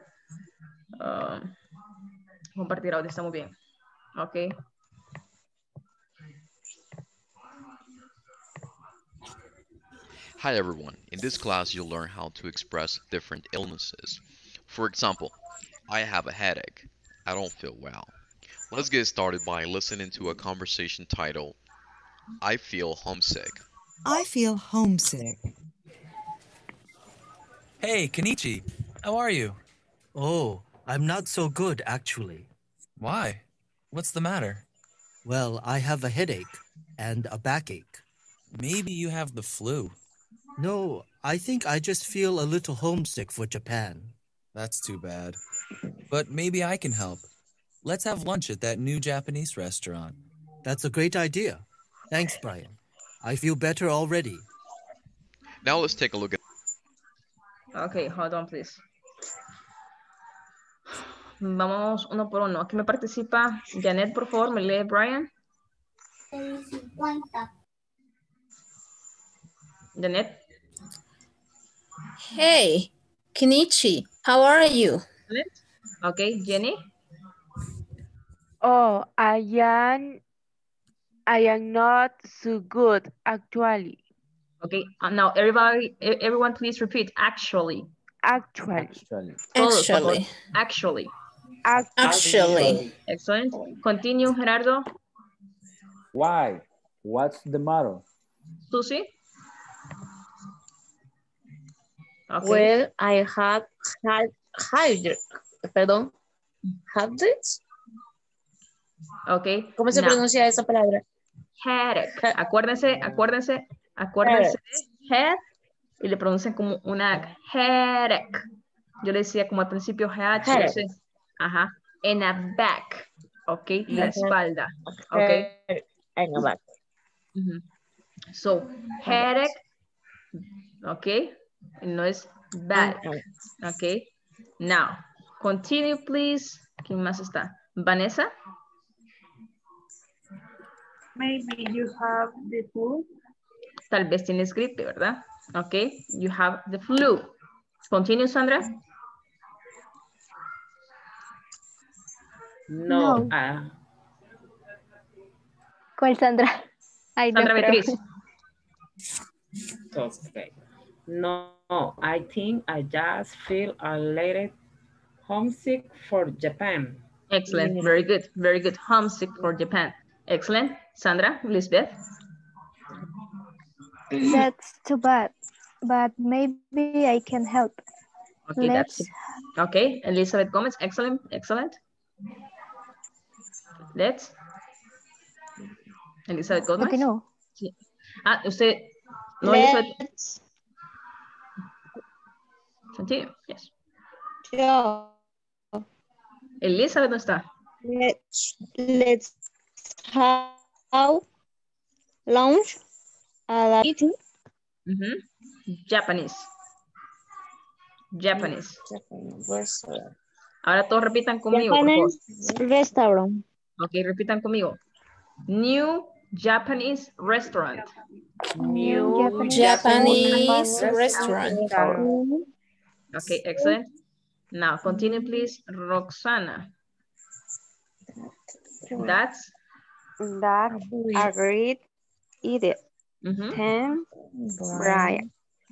Um, compartir audio, estamos bien. Ok. Hi, everyone. In this class, you'll learn how to express different illnesses. For example, I have a headache. I don't feel well. Let's get started by listening to a conversation titled, I feel homesick. I feel homesick. Hey, Kenichi, how are you? Oh, I'm not so good, actually. Why? What's the matter? Well, I have a headache and a backache. Maybe you have the flu. No, I think I just feel a little homesick for Japan. That's too bad. But maybe I can help. Let's have lunch at that new Japanese restaurant. That's a great idea. Thanks, Brian. I feel better already. Now let's take a look at... Ok, hold on, please. Vamos uno por uno. Aquí me participa Janet, por favor, me lee Brian. seis cincuenta. Janet. Hey, Kenichi, how are you? Okay, Jenny. Oh, I am, I am not so good, actually. Okay, now everybody, everyone please repeat, actually. Actually. Actually. Actually. Actually. Actually. Actually. Excellent. Continue, Gerardo. Why? What's the matter? Susie? Okay. Well, I had had higher, perdón, headaches. Okay. ¿Cómo se now. pronuncia esa palabra? Headache. Acuérdense, acuérdense, acuérdense de head y le pronuncian como una headache. Yo le decía como al principio H, entonces, ajá, en a back, okay, la espalda, okay. En a back. Mm-hmm. So headache, okay. No es back. Ok. Now, continue, please. ¿Quién más está? Vanessa. Maybe you have the flu. Tal vez tienes gripe, ¿verdad? Ok. You have the flu. Continue, Sandra. No. no. Ah. ¿Cuál, Sandra? Ay, Sandra no Beatriz. Okay. No, I think I just feel a little homesick for Japan. Excellent. Very good. Very good. Homesick for Japan. Excellent. Sandra, Elizabeth. That's too bad, but maybe I can help. Okay, Let's... that's okay. Elizabeth Gomez. Excellent. Excellent. Let's. Elizabeth Gomez. Okay, no. Sí. Ah, usted. No, Elizabeth. Continue, yes. Yo. Elizabeth no está. Let's, let's have lunch at a meeting. Mm-hmm. Japanese. Japanese. Japanese. Ahora todos repitan conmigo. Japanese restaurant. Ok, repitan conmigo. New Japanese restaurant. New Japanese, Japanese restaurant. restaurant. Okay, excellent. Now, continue, please, Roxana. That's? That agreed, eat it. Mm-hmm. Ten, Brian.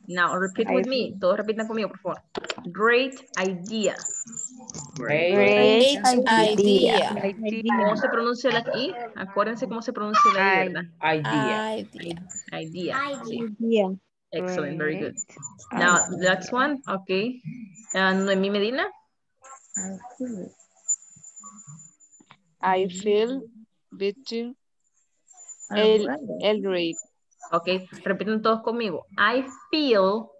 Now, repeat I with see. me. Todos repitan conmigo, por favor. Great idea. Great, Great idea. idea. ¿Cómo se pronuncia la I? Acuérdense cómo se pronuncia la I, ¿verdad? Idea. Idea. Idea. Idea. idea. Excellent, very good. Now, that's one, okay. And Noemi Medina? I feel better. El, el grade. Okay, repiten todos conmigo. I feel.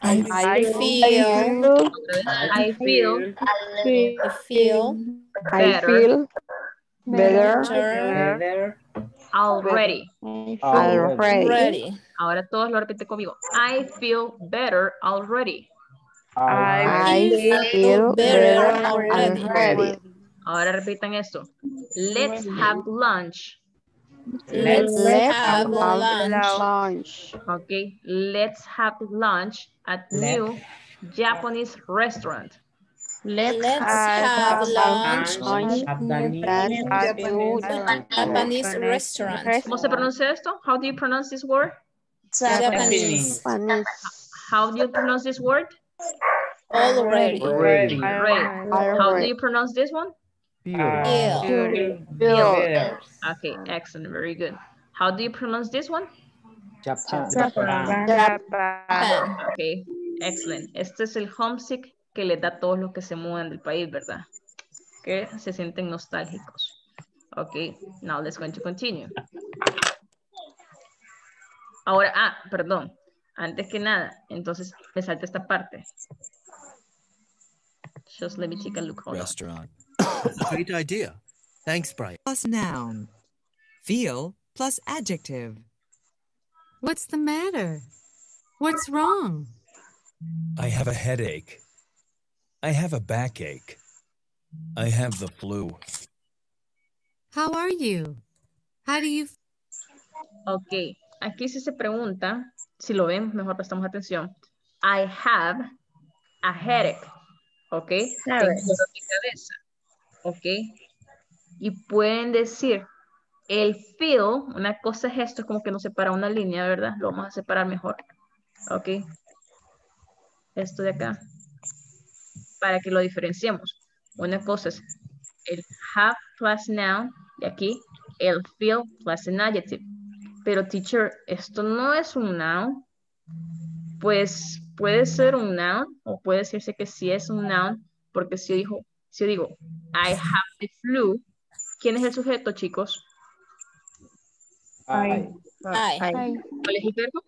I feel. I feel. I feel. I feel. I feel better. better. better. Already. Already. Already. Ahora todos lo repiten conmigo. I feel better already. I, I feel, feel better, better already. already. Ahora repitan esto. Let's have lunch. Let's, let's have, have lunch. lunch. Okay. Let's have lunch at let's. new Japanese restaurant. Let's, Let's have, have lunch, lunch at the new Japanese restaurant. ¿Cómo se pronuncia esto? How do you pronounce this word? Japanese. Japanese. How do you pronounce this word? Already. Already. Already. Already. How do you pronounce this one? Bill. Bill. Okay, excellent. Very good. How do you pronounce this one? Japan. Japan. Japan. Okay, excellent. Este es el homesick que les da a todos los que se mudan del país, ¿verdad? Que se sienten nostálgicos. Ok, now let's going to continue. Ahora, ah, perdón. Antes que nada, entonces me salta esta parte. Just let me take a look. Restaurant. Great idea. Thanks, Brian. Plus noun. Feel plus adjective. What's the matter? What's wrong? I have a headache. I have a backache. I have the flu. How are you? How do you... Ok, aquí sí se pregunta, si lo ven, mejor prestamos atención. I have a headache. Ok, tengo dolor de cabeza. Ok, y pueden decir, el feel, una cosa es esto, como que nos separa una línea, ¿verdad? Lo vamos a separar mejor. Ok, esto de acá, para que lo diferenciemos. Una cosa es el have plus noun, de aquí, el feel plus an adjective. Pero, teacher, esto no es un noun. Pues puede ser un noun, o puede decirse que sí es un noun, porque si yo digo, si yo digo I have the flu, ¿quién es el sujeto, chicos? I. I. I. ¿Cuál es el verbo?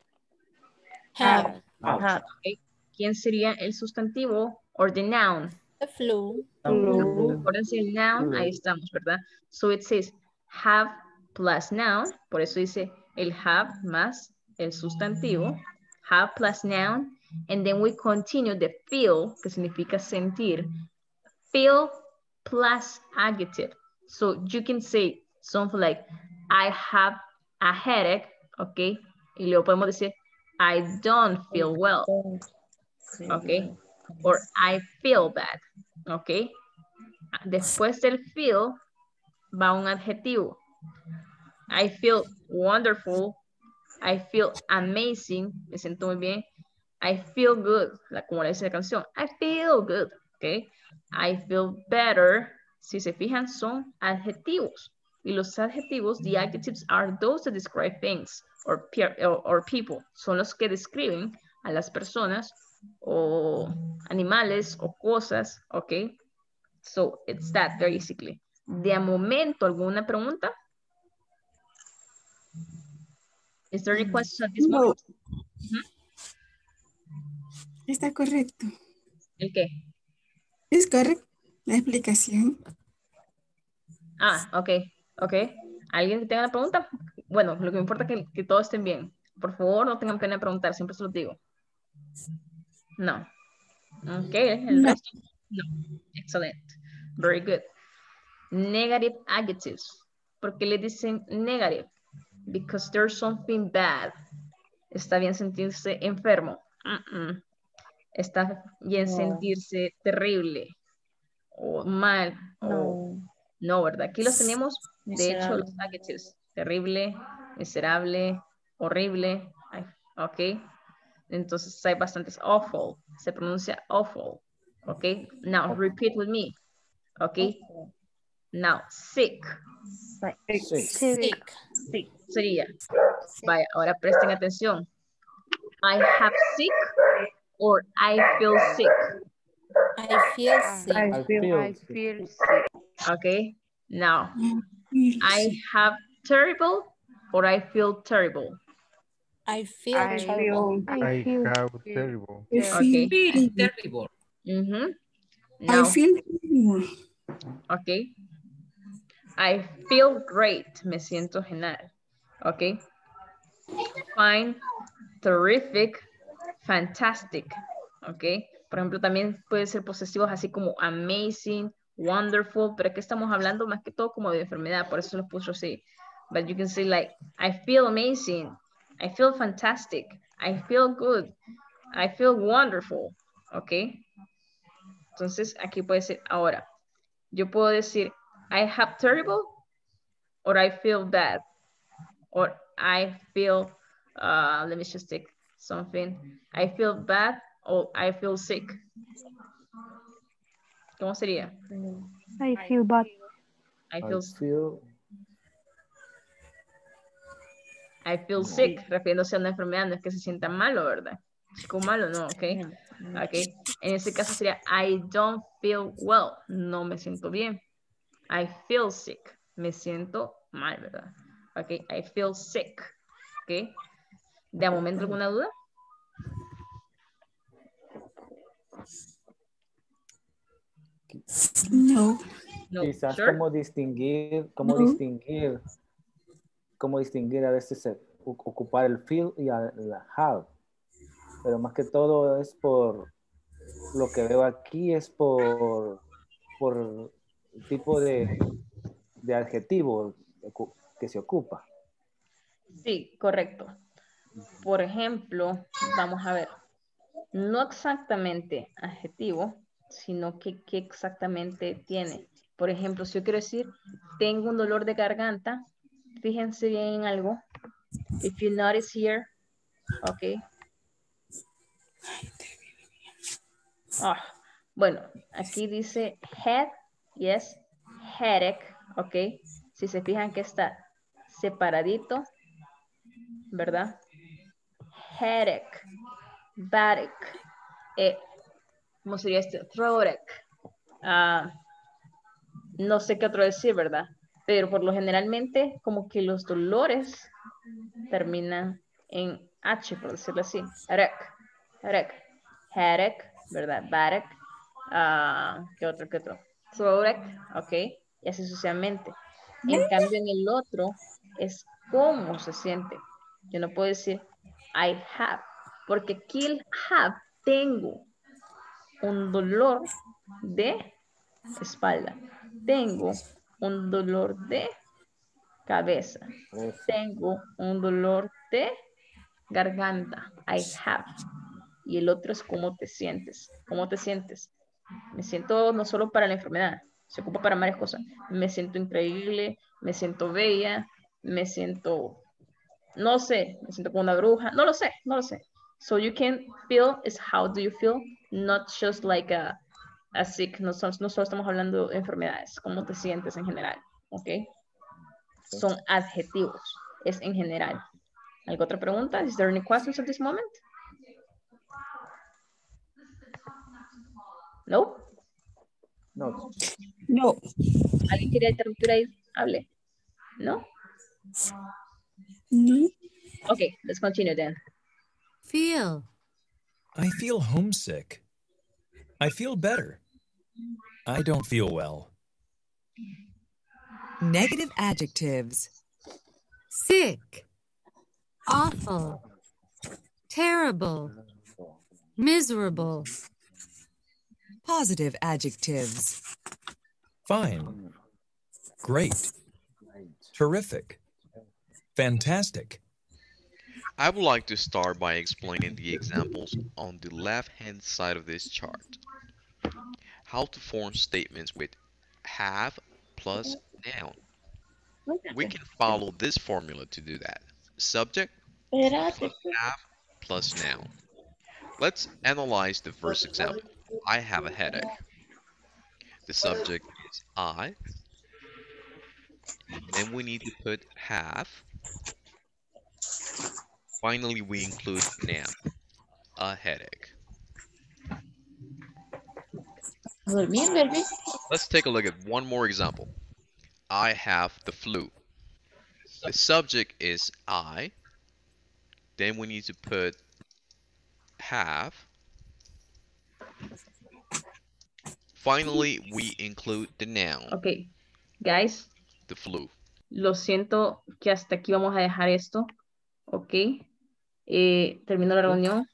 Have. Have. Okay. ¿Quién sería el sustantivo or the noun? The flu. Acuérdense el noun, ahí estamos, ¿verdad? So it says have plus noun, por eso dice el have más el sustantivo, have plus noun, and then we continue the feel, que significa sentir, feel plus adjective. So you can say something like, I have a headache, okay? Y luego podemos decir, I don't feel well, okay? Or I feel bad, okay? Después del feel, va un adjetivo. I feel wonderful. I feel amazing. Me siento muy bien. I feel good. La, como le dice la canción. I feel good. Okay. I feel better. Si se fijan, son adjetivos. Y los adjetivos, the adjectives are those that describe things or, peer, or, or people. Son los que describen a las personas o animales o cosas. Okay. So it's that very basically. De a momento, ¿alguna pregunta? Is there any question at this moment? No. Uh-huh. Está correcto. ¿El qué? Es correcto. La explicación. Ah, ok. Ok. ¿Alguien que tenga la pregunta? Bueno, lo que me importa es que, que todos estén bien. Por favor, no tengan pena de preguntar. Siempre se los digo. No. Ok. ¿El no. resto? No. Excelente. Very good. Negative adjectives. ¿Por qué le dicen negative? Because there's something bad. Está bien sentirse enfermo. Uh -uh. Está bien no. sentirse terrible. O mal. No, o... no ¿verdad? Aquí los tenemos. De miserable. Hecho, los adjetivos. Terrible, miserable, horrible. Ay, ok. Entonces hay bastantes awful. Se pronuncia awful. Ok. Now, repeat with me. Ok. Awful. Now, sick. Sick. Sick. Sick. Sick. Sería. Sick. Vaya, ahora presten atención. I have sick or I feel sick. I feel sick. I feel, I feel sick. Okay. Now, I have terrible or I feel terrible. I feel I terrible. Feel, I, I feel have terrible. Okay. I feel terrible. Mm-hmm. Now, I feel terrible. Okay. I feel great. Me siento genial. Okay. Fine. Terrific. Fantastic. Okay. Por ejemplo, también pueden ser posesivos así como amazing, wonderful, pero aquí estamos hablando más que todo como de enfermedad, por eso los puso así. But you can say like, I feel amazing. I feel fantastic. I feel good. I feel wonderful. Okay. Entonces, aquí puede ser ahora. Yo puedo decir, I have terrible, or I feel bad, or I feel, uh, let me just take something. I feel bad, or I feel sick. ¿Cómo sería? I feel bad. I feel, I feel... I feel sick, refiriéndose a una enfermedad, no es que se sienta malo, ¿verdad? Como malo, no, okay. Okay. En ese caso sería, I don't feel well, no me siento bien. I feel sick, me siento mal, ¿verdad? Ok, I feel sick, ok. ¿De momento alguna duda? No. no. Quizás sure. cómo distinguir, cómo no. distinguir, cómo distinguir a veces ocupar el feel y el have. pero más que todo es por lo que veo aquí, es por, por el tipo de, de adjetivo que se ocupa. Sí, correcto. Por ejemplo, vamos a ver, no exactamente adjetivo, sino que qué exactamente tiene. Por ejemplo, si yo quiero decir, tengo un dolor de garganta, fíjense bien en algo. If you notice here, ok. Oh, bueno, aquí dice head, yes, headache, ok. Si se fijan que está separadito, ¿verdad? Headache, badache, eh, ¿cómo sería este? Throatache. Uh, no sé qué otro decir, ¿verdad? Pero por lo generalmente, como que los dolores terminan en H, por decirlo así. Headache, headache, headache, ¿verdad? Badache, uh, ¿qué otro, qué otro? Throatache, ok, y así sucesivamente. En cambio, en el otro es cómo se siente. Yo no puedo decir I have, porque kill have, tengo un dolor de espalda, tengo un dolor de cabeza, tengo un dolor de garganta, I have. Y el otro es cómo te sientes, cómo te sientes. Me siento no solo para la enfermedad, se ocupa para varias cosas. Me siento increíble, me siento bella, me siento... no sé, me siento como una bruja, no lo sé, no lo sé. So you can feel is how do you feel, not just like a, a sick, no, no solo estamos hablando de enfermedades, cómo te sientes en general, ¿ok? Sí. Son adjetivos, es en general. ¿Alguna otra pregunta? Is there any questions at this moment? No? No. No. ¿Alguien quiere interrumpir ahí? Hable. ¿No? No. Okay, let's continue then. Feel. I feel homesick. I feel better. I don't feel well. Negative adjectives. Sick. Awful. Terrible. Miserable. Positive adjectives. Fine. Great. Terrific. Fantastic. I would like to start by explaining the examples on the left-hand side of this chart. How to form statements with have plus noun. We can follow this formula to do that. Subject plus have plus noun. Let's analyze the first example. I have a headache. The subject is I. Then we need to put have. Finally, we include noun, a headache. Let's take a look at one more example. I have the flu. The subject is I. Then we need to put have. Finally, we include the noun. Okay, guys. The flu. Lo siento que hasta aquí vamos a dejar esto. Ok. Eh, termino la reunión.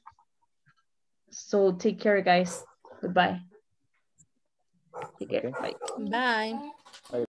So take care, guys. Goodbye. Take care. Bye. Bye.